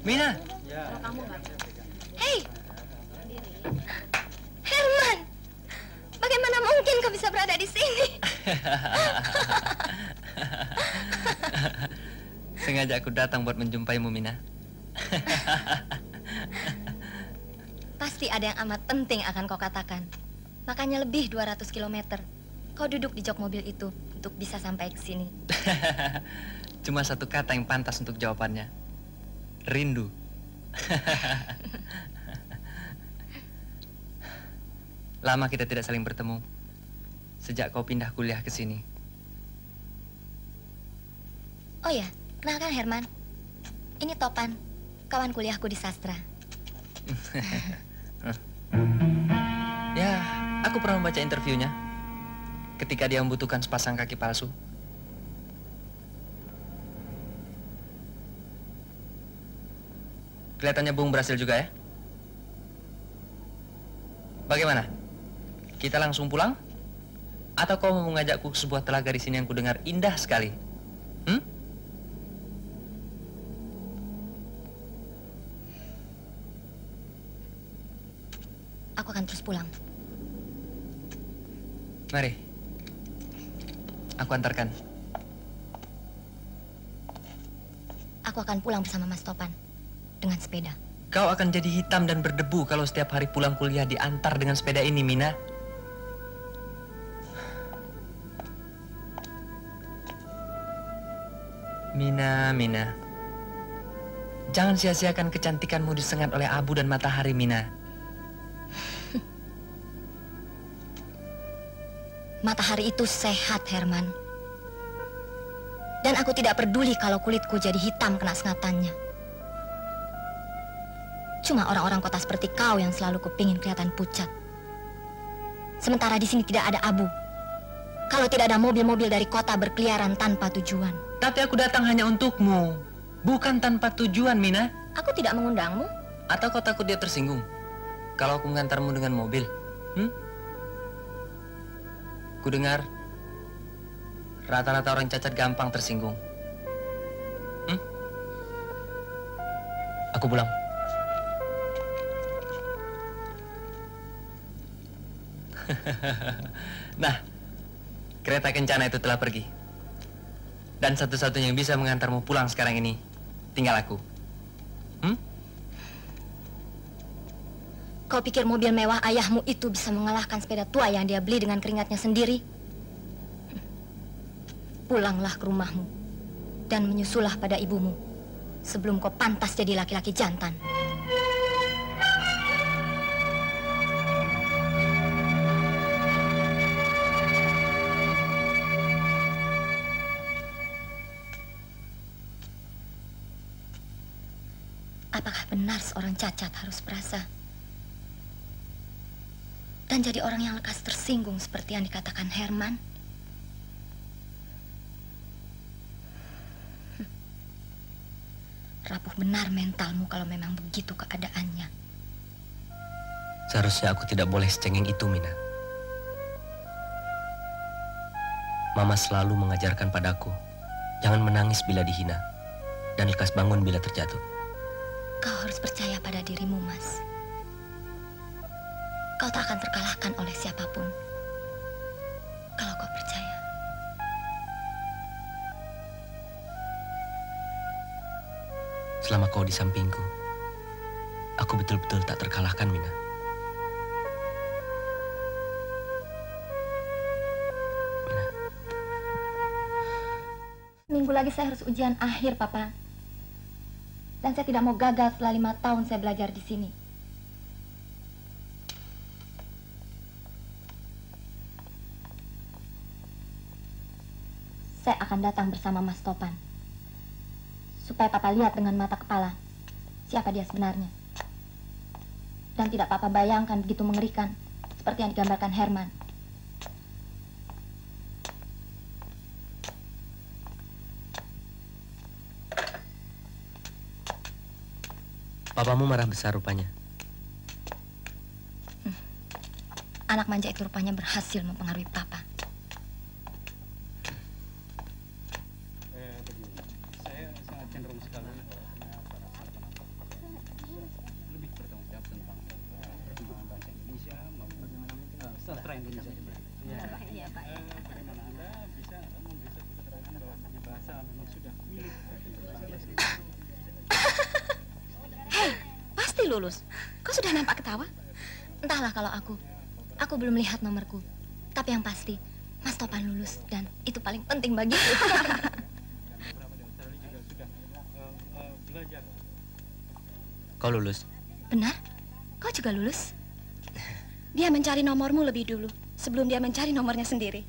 Mina! Hei! Herman! Bagaimana mungkin kau bisa berada di sini? Sengaja aku datang buat menjumpaimu, Mina. Pasti ada yang amat penting akan kau katakan. Makanya lebih 200 km. Kau duduk di jok mobil itu untuk bisa sampai ke sini. Cuma satu kata yang pantas untuk jawabannya. Rindu. Lama kita tidak saling bertemu. Sejak kau pindah kuliah ke sini. Oh ya, kenalkan Herman. Ini Topan, kawan kuliahku di sastra. Ya, aku pernah membaca interviewnya. Ketika dia membutuhkan sepasang kaki palsu. Kelihatannya Bung berhasil juga ya. Bagaimana? Kita langsung pulang? Atau kau mau mengajakku ke sebuah telaga di sini yang kudengar indah sekali? Hmm? Aku akan terus pulang. Mari. Aku antarkan. Aku akan pulang bersama Mas Topan. Dengan sepeda. Kau akan jadi hitam dan berdebu kalau setiap hari pulang kuliah diantar dengan sepeda ini, Mina. Mina. Jangan sia-siakan kecantikanmu disengat oleh abu dan matahari, Mina. Matahari itu sehat, Herman. Dan aku tidak peduli kalau kulitku jadi hitam kena sengatannya. Cuma orang-orang kota seperti kau yang selalu kepingin kelihatan pucat. Sementara di sini tidak ada abu. Kalau tidak ada mobil-mobil dari kota berkeliaran tanpa tujuan. Tapi aku datang hanya untukmu. Bukan tanpa tujuan, Mina. Aku tidak mengundangmu. Atau kau takut dia tersinggung? Kalau aku mengantarmu dengan mobil. Kudengar, rata-rata orang cacat gampang tersinggung. Aku pulang. Nah, kereta kencana itu telah pergi. Dan satu-satunya yang bisa mengantarmu pulang sekarang ini tinggal aku. Kau pikir mobil mewah ayahmu itu bisa mengalahkan sepeda tua yang dia beli dengan keringatnya sendiri? Pulanglah ke rumahmu dan menyusulah pada ibumu sebelum kau pantas jadi laki-laki jantan. Apakah benar seorang cacat harus merasa dan jadi orang yang lekas tersinggung seperti yang dikatakan Herman? Rapuh benar mentalmu kalau memang begitu keadaannya. Seharusnya aku tidak boleh secengeng itu, Mina. Mama selalu mengajarkan padaku, jangan menangis bila dihina, dan lekas bangun bila terjatuh. Kau harus percaya pada dirimu, Mas. Kau tak akan terkalahkan oleh siapapun kalau kau percaya. Selama kau di sampingku, aku betul-betul tak terkalahkan, Mina. Mina. Minggu lagi saya harus ujian akhir, Papa. Dan saya tidak mau gagal setelah 5 tahun saya belajar di sini. Saya akan datang bersama Mas Topan, supaya Papa lihat dengan mata kepala siapa dia sebenarnya. Dan tidak Papa bayangkan begitu mengerikan seperti yang digambarkan Herman. Papamu marah besar rupanya. Anak manja itu rupanya berhasil mempengaruhi Papa. Belum lihat nomorku, tapi yang pasti Mas Topan lulus dan itu paling penting bagiku. Kau lulus? Benar, kau juga lulus. Dia mencari nomormu lebih dulu sebelum dia mencari nomornya sendiri.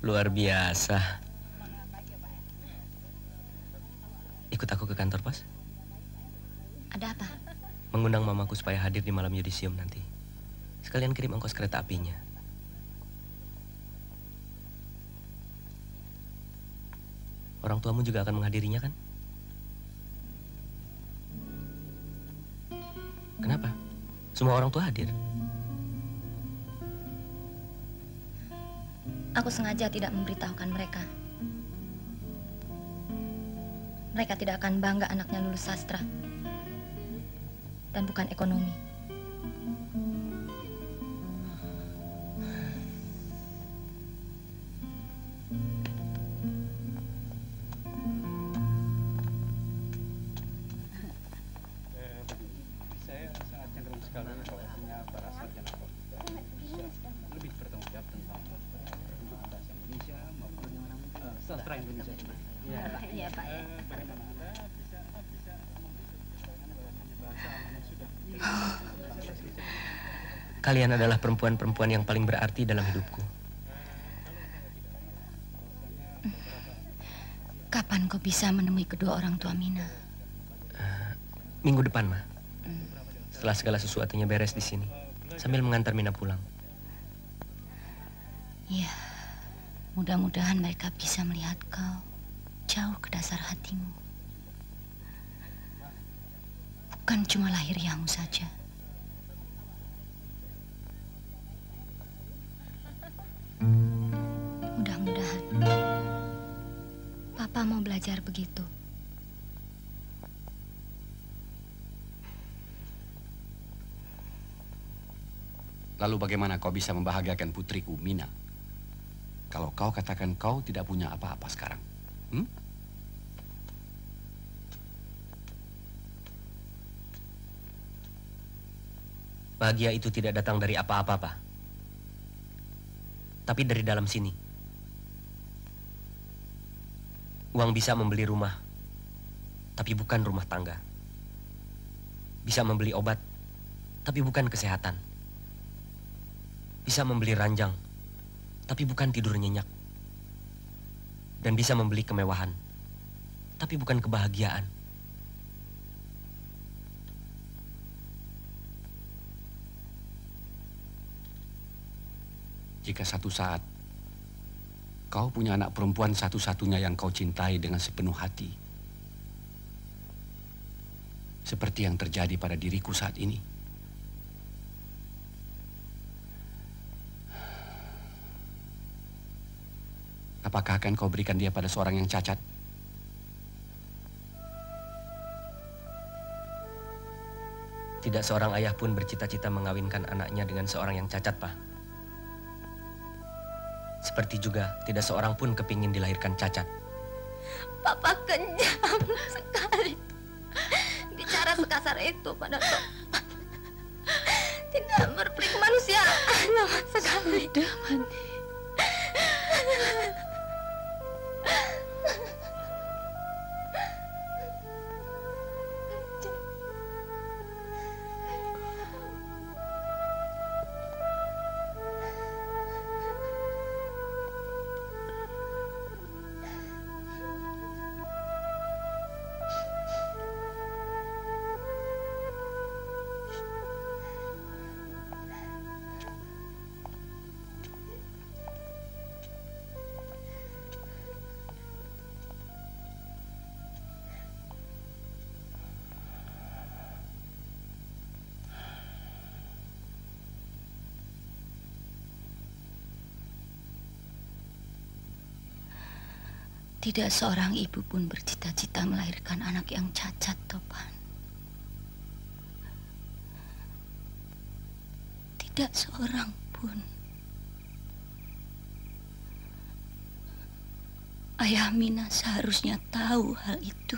Luar biasa. Ikut aku ke kantor pos. Ada apa? Mengundang mamaku supaya hadir di malam yudisium nanti. Sekalian kirim ongkos kereta apinya. Orang tuamu juga akan menghadirinya, kan? Kenapa? Semua orang tua hadir. Aku sengaja tidak memberitahukan mereka. Mereka tidak akan bangga anaknya lulus sastra dan bukan ekonomi. Kalian adalah perempuan-perempuan yang paling berarti dalam hidupku. Kapan kau bisa menemui kedua orang tua Mina? Minggu depan, Ma. Setelah segala sesuatunya beres di sini, sambil mengantar Mina pulang. Ya, mudah-mudahan mereka bisa melihat kau jauh ke dasar hatimu. Bukan cuma lahiriahmu saja. Mudah-mudahan Papa mau belajar begitu. Lalu bagaimana kau bisa membahagiakan putriku, Mina? Kalau kau katakan kau tidak punya apa-apa sekarang. Bahagia itu tidak datang dari apa-apa, Pak. Tapi dari dalam sini. Uang bisa membeli rumah, tapi bukan rumah tangga. Bisa membeli obat, tapi bukan kesehatan. Bisa membeli ranjang, tapi bukan tidur nyenyak. Dan bisa membeli kemewahan, tapi bukan kebahagiaan. Jika satu saat kau punya anak perempuan satu-satunya yang kau cintai dengan sepenuh hati, seperti yang terjadi pada diriku saat ini, apakah akan kau berikan dia pada seorang yang cacat? Tidak seorang ayah pun bercita-cita mengawinkan anaknya dengan seorang yang cacat, Pak. Seperti juga tidak seorang pun kepingin dilahirkan cacat. Papa kejam sekali. Bicara sekasar itu pada Topan. Tidak berperi kemanusiaan sama sekali. Sudah, Mani. Tidak seorang ibu pun bercita-cita melahirkan anak yang cacat, Topan. Tidak seorang pun. Ayah Mina seharusnya tahu hal itu.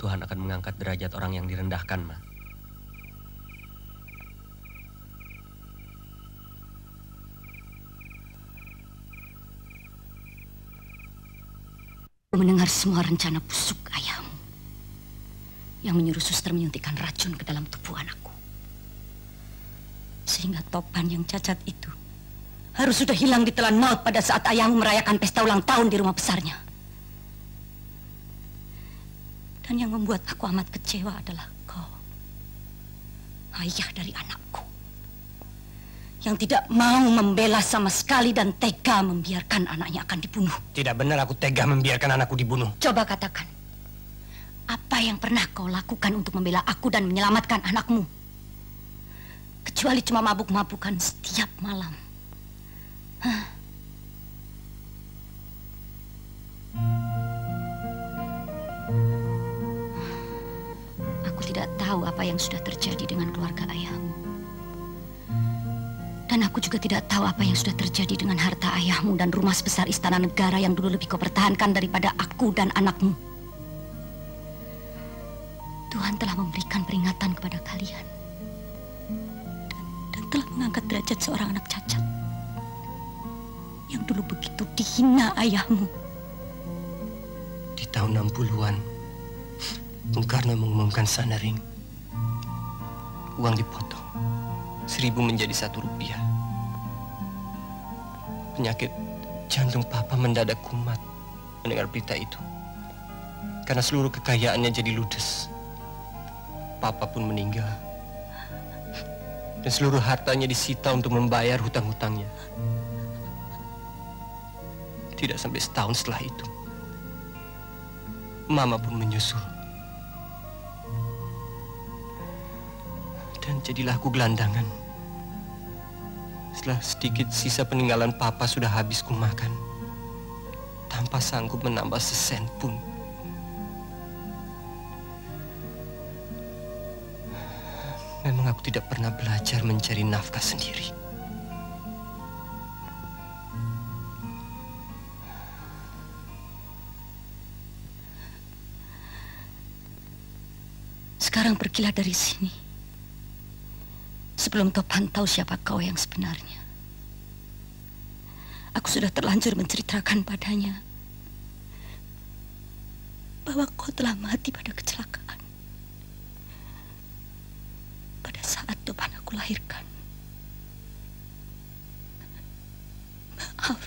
Tuhan akan mengangkat derajat orang yang direndahkan, Ma. Mendengar semua rencana busuk ayahmu yang menyuruh suster menyuntikkan racun ke dalam tubuh anakku, sehingga Topan yang cacat itu harus sudah hilang ditelan maut pada saat ayahmu merayakan pesta ulang tahun di rumah besarnya. Dan yang membuat aku amat kecewa adalah kau, ayah dari anakku, yang tidak mau membela sama sekali dan tega membiarkan anaknya akan dibunuh. Tidak benar aku tega membiarkan anakku dibunuh. Coba katakan, apa yang pernah kau lakukan untuk membela aku dan menyelamatkan anakmu? Kecuali cuma mabuk-mabukan setiap malam. Hah? Tidak tahu apa yang sudah terjadi dengan keluarga ayahmu. Dan aku juga tidak tahu apa yang sudah terjadi dengan harta ayahmu dan rumah sebesar istana negara yang dulu lebih kau pertahankan daripada aku dan anakmu. Tuhan telah memberikan peringatan kepada kalian dan telah mengangkat derajat seorang anak cacat yang dulu begitu dihina ayahmu. Di tahun 60-an Bung Karno mengumumkan sandaring. Uang dipotong 1000 menjadi 1 rupiah. Penyakit jantung Papa mendadak kumat mendengar berita itu, karena seluruh kekayaannya jadi ludes. Papa pun meninggal, dan seluruh hartanya disita untuk membayar hutang-hutangnya. Tidak sampai setahun setelah itu, Mama pun menyusul. Dan jadilah aku gelandangan. Setelah sedikit sisa peninggalan Papa sudah habis kumakan, tanpa sanggup menambah sesen pun. Memang aku tidak pernah belajar mencari nafkah sendiri. Sekarang pergilah dari sini, sebelum Topan tahu siapa kau yang sebenarnya. Aku sudah terlanjur menceritakan padanya bahwa kau telah mati pada kecelakaan. Pada saat Topan aku lahirkan. Maaf,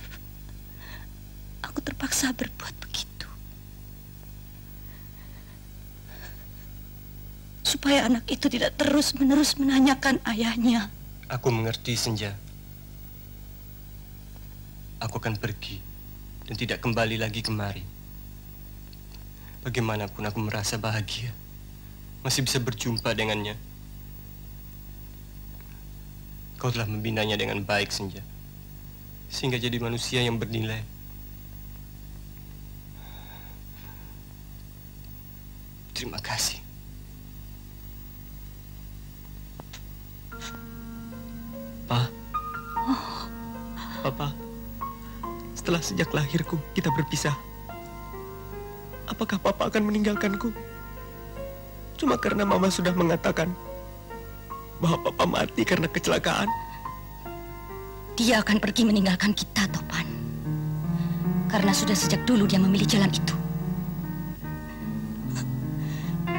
aku terpaksa berbuat begitu. Supaya anak itu tidak terus-menerus menanyakan ayahnya. Aku mengerti, Senja. Aku akan pergi dan tidak kembali lagi kemari. Bagaimanapun aku merasa bahagia, masih bisa berjumpa dengannya. Kau telah membinanya dengan baik, Senja, sehingga jadi manusia yang bernilai. Terima kasih. Pa. Oh. Papa. Setelah sejak lahirku, kita berpisah. Apakah Papa akan meninggalkanku? Cuma karena Mama sudah mengatakan bahwa Papa mati karena kecelakaan. Dia akan pergi meninggalkan kita, Topan. Karena sudah sejak dulu dia memilih jalan itu.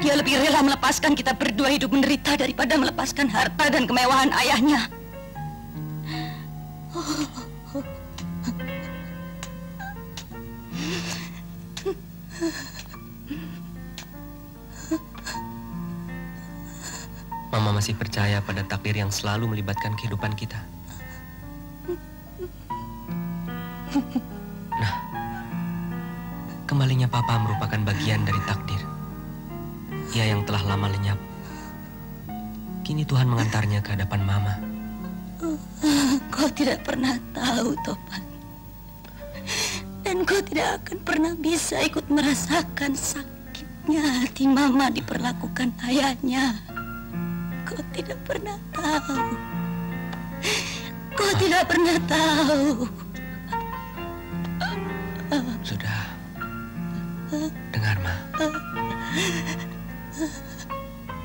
Dia lebih rela melepaskan kita berdua hidup menderita daripada melepaskan harta dan kemewahan ayahnya. Mama masih percaya pada takdir yang selalu melibatkan kehidupan kita. Nah, kembalinya Papa merupakan bagian dari takdir. Ia yang telah lama lenyap. Kini Tuhan mengantarnya ke hadapan Mama. Kau tidak pernah tahu, Topan. Dan kau tidak akan pernah bisa ikut merasakan sakitnya hati Mama diperlakukan ayahnya. Kau tidak pernah tahu. Kau tidak pernah tahu. Sudah. Dengar, Ma.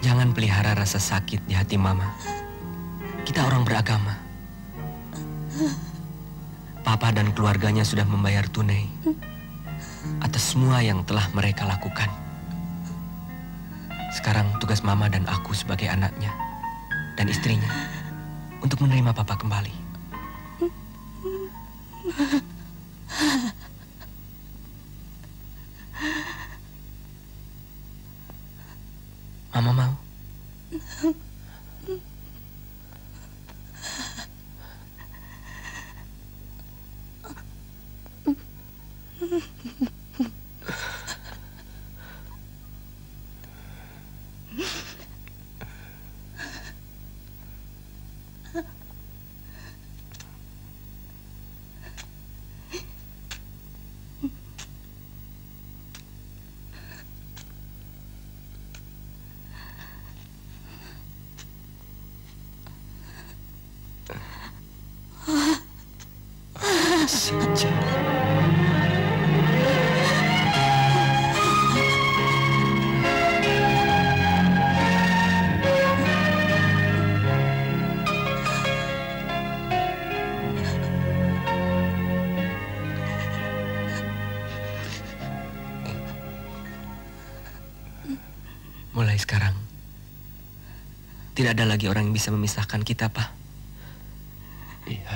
Jangan pelihara rasa sakit di hati Mama. Kita orang beragama. Papa dan keluarganya sudah membayar tunai atas semua yang telah mereka lakukan. Sekarang tugas Mama dan aku sebagai anaknya dan istrinya untuk menerima Papa kembali. Mama mau? Mulai sekarang, tidak ada lagi orang yang bisa memisahkan kita, Pak. Iya.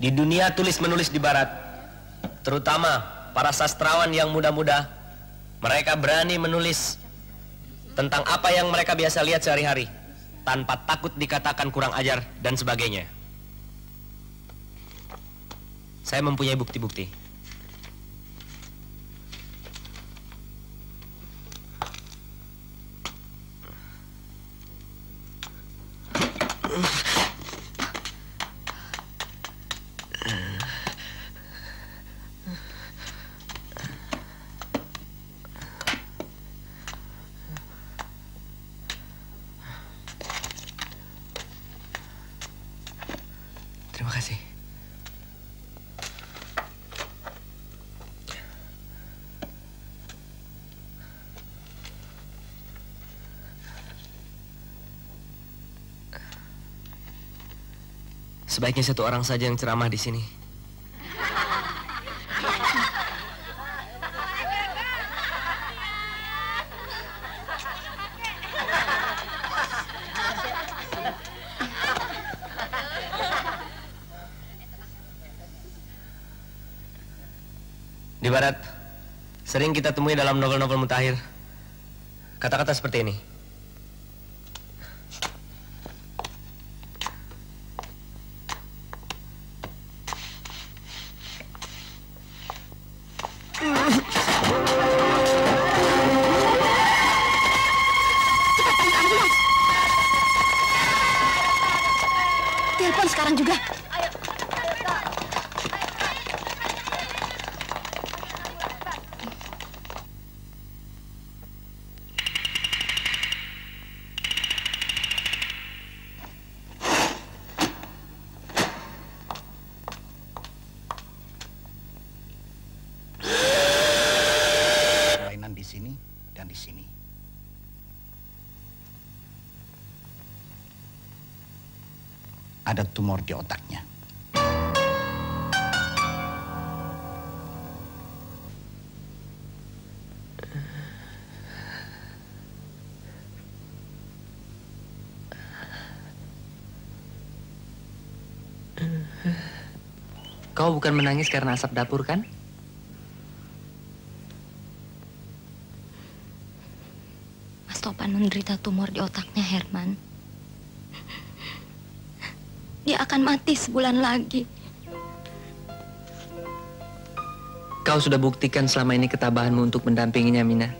Di dunia tulis-menulis di barat, terutama para sastrawan yang muda-muda, mereka berani menulis tentang apa yang mereka biasa lihat sehari-hari, tanpa takut dikatakan kurang ajar dan sebagainya. Saya mempunyai bukti-bukti. Sebaiknya satu orang saja yang ceramah di sini. Di barat, sering kita temui dalam novel-novel mutakhir kata-kata seperti ini. Telepon sekarang juga. Ada tumor di otaknya. Kau bukan menangis karena asap dapur, kan? Mas Topan menderita tumor di otaknya, Herman. Dia akan mati sebulan lagi. Kau sudah buktikan selama ini ketabahanmu untuk mendampinginya, Mina.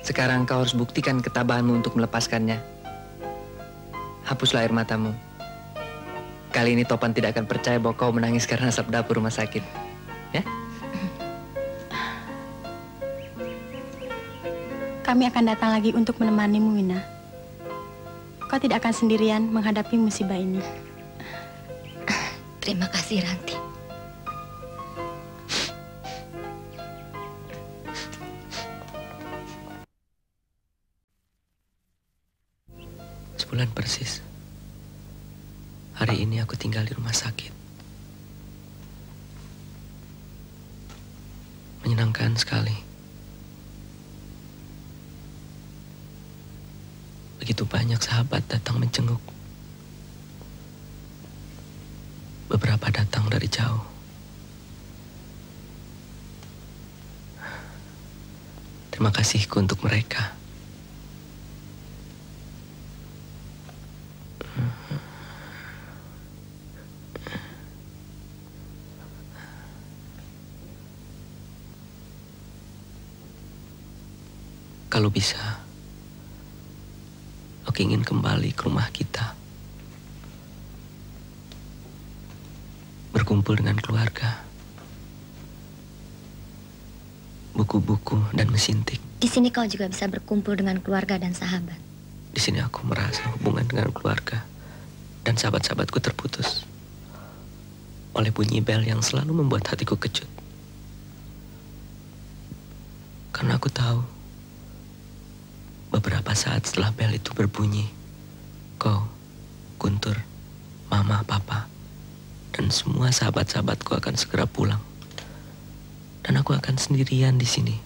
Sekarang kau harus buktikan ketabahanmu untuk melepaskannya. Hapuslah air matamu. Kali ini Topan tidak akan percaya bahwa kau menangis karena asap dapur rumah sakit. Ya? Kami akan datang lagi untuk menemanimu, Mina. Kau tidak akan sendirian menghadapi musibah ini. Terima kasih, Ranti. Sebulan persis. Hari ini aku tinggal di rumah sakit. Menyenangkan sekali. Begitu banyak sahabat datang menjenguk. Beberapa datang dari jauh. Terima kasihku untuk mereka. Kalau bisa, aku ingin kembali ke rumah kita, berkumpul dengan keluarga, buku-buku dan mesintik. Di sini kau juga bisa berkumpul dengan keluarga dan sahabat. Di sini aku merasa hubungan dengan keluarga dan sahabat-sahabatku terputus oleh bunyi bel yang selalu membuat hatiku kejut. Karena aku tahu, beberapa saat setelah bel itu berbunyi, kau, Guntur, Mama, Papa, dan semua sahabat-sahabatku akan segera pulang. Dan aku akan sendirian di sini.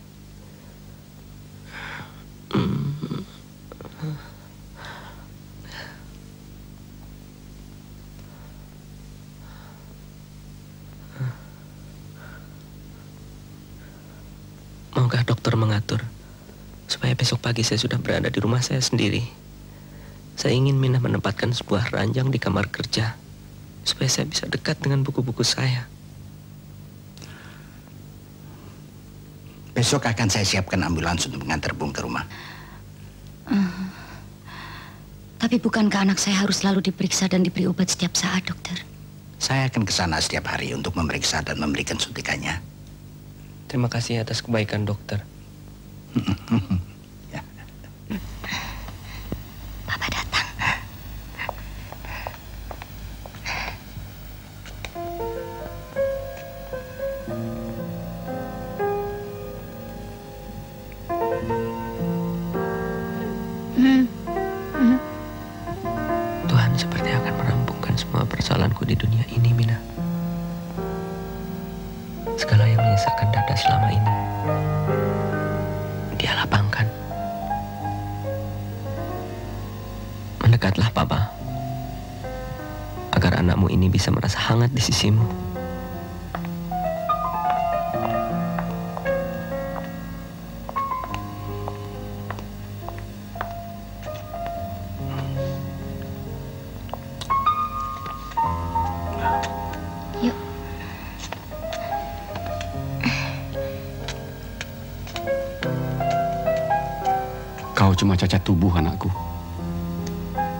Maukah dokter mengatur supaya besok pagi saya sudah berada di rumah saya sendiri? Saya ingin Mina menempatkan sebuah ranjang di kamar kerja supaya saya bisa dekat dengan buku-buku saya. Besok akan saya siapkan ambulans untuk mengantar Bung ke rumah. Tapi bukankah anak saya harus selalu diperiksa dan diberi obat setiap saat, dokter? Saya akan ke sana setiap hari untuk memeriksa dan memberikan suntikannya. Terima kasih atas kebaikan dokter. Ya. Papa datang. Tuhan seperti akan merampungkan semua soal persoalanku di dunia ini, Mina. Segala yang menyisakan dada selama ini, dia lapangkan. Mendekatlah, Papa, agar anakmu ini bisa merasa hangat di sisimu. Cuma cacat tubuh, anakku.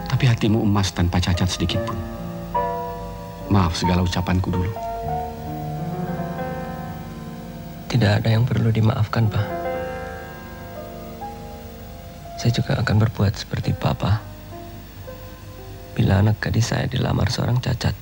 Tapi hatimu emas tanpa cacat sedikit pun. Maaf segala ucapanku dulu. Tidak ada yang perlu dimaafkan, Pak. Saya juga akan berbuat seperti Papa bila anak gadis saya dilamar seorang cacat.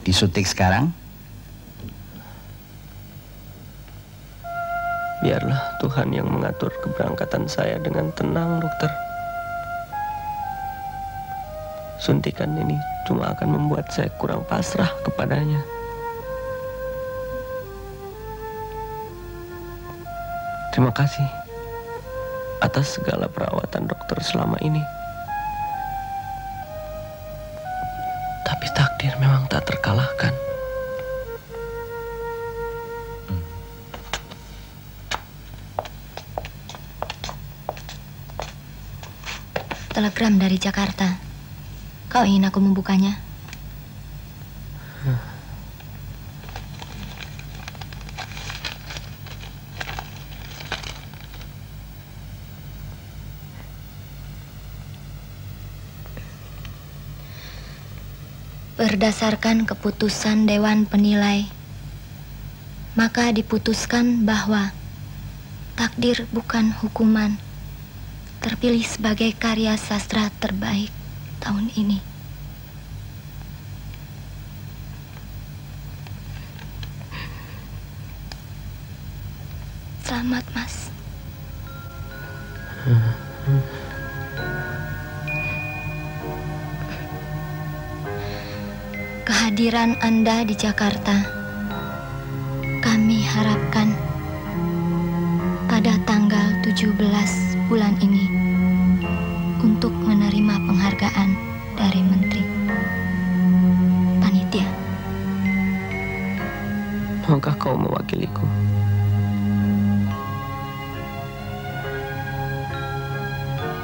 Disuntik sekarang? Biarlah Tuhan yang mengatur keberangkatan saya dengan tenang, dokter. Suntikan ini cuma akan membuat saya kurang pasrah kepadanya. Terima kasih atas segala perawatan dokter selama ini. Takdir memang tak terkalahkan. Telegram dari Jakarta. Kau ingin aku membukanya? Berdasarkan keputusan Dewan Penilai, maka diputuskan bahwa Takdir Bukan Hukuman terpilih sebagai karya sastra terbaik tahun ini. Selamat, Mas. Kehadiran Anda di Jakarta, kami harapkan pada tanggal 17 bulan ini untuk menerima penghargaan dari Menteri Panitia. Maukah kau mewakiliku?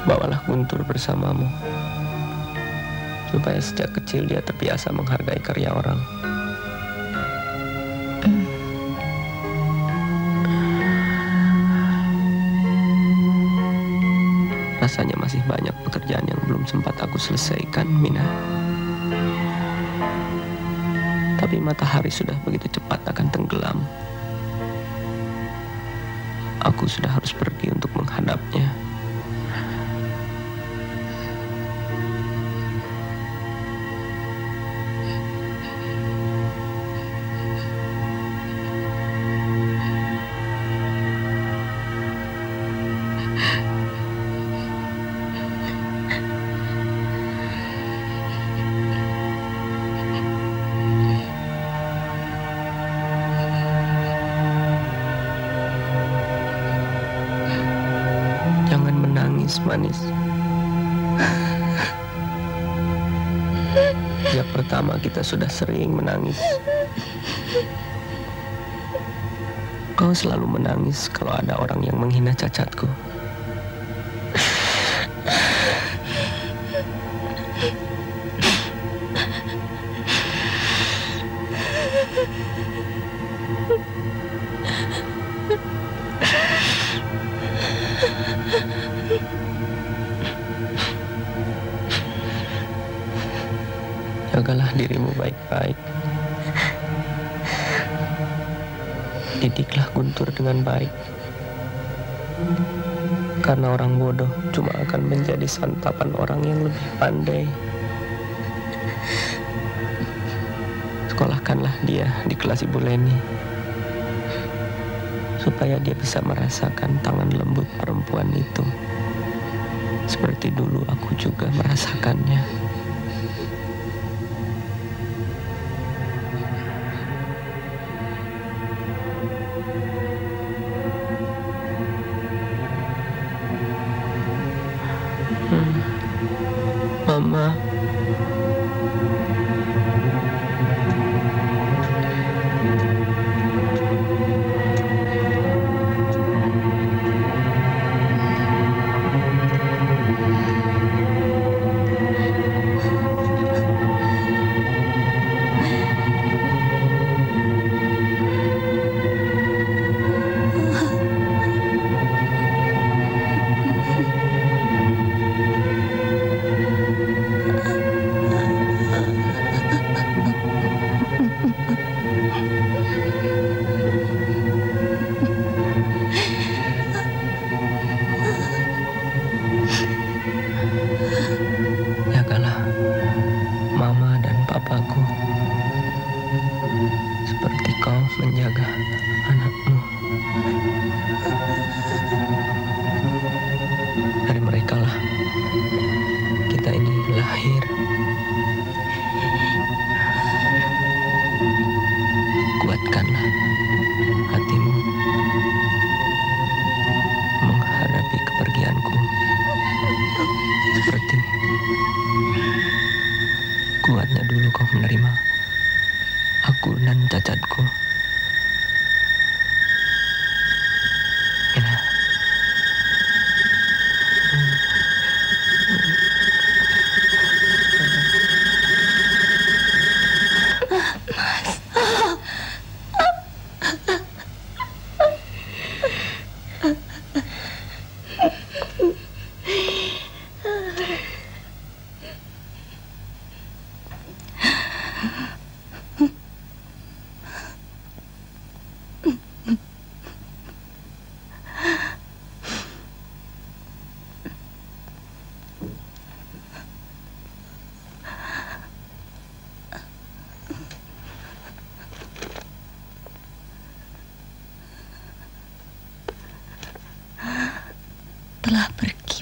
Bawalah Guntur bersamamu, supaya sejak kecil dia terbiasa menghargai karya orang. Rasanya masih banyak pekerjaan yang belum sempat aku selesaikan, Mina. Tapi matahari sudah begitu cepat akan tenggelam. Aku sudah harus pergi untuk menghadapnya. Manis. Sejak pertama kita sudah sering menangis. Kau selalu menangis kalau ada orang yang menghina cacatku. Jagalah dirimu baik-baik. Didiklah Guntur dengan baik. Karena orang bodoh cuma akan menjadi santapan orang yang lebih pandai. Sekolahkanlah dia di kelas Ibu Leni, supaya dia bisa merasakan tangan lembut perempuan itu, seperti dulu aku juga merasakannya. Mama,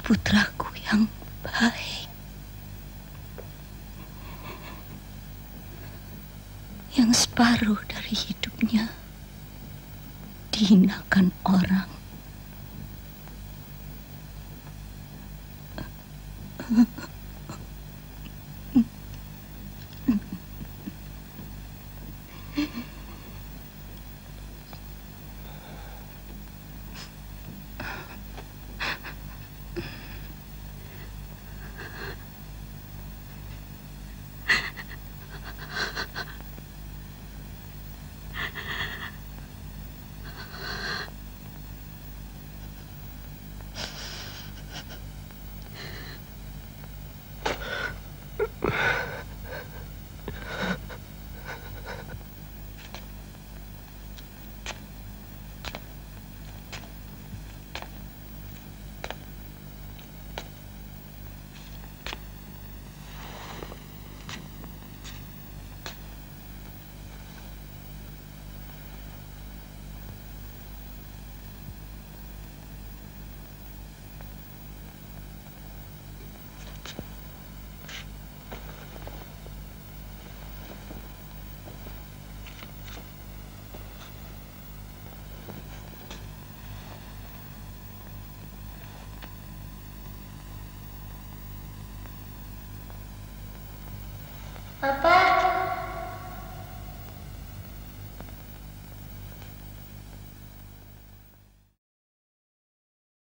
putraku yang baik, yang separuh dari hidupnya dihinakan orang.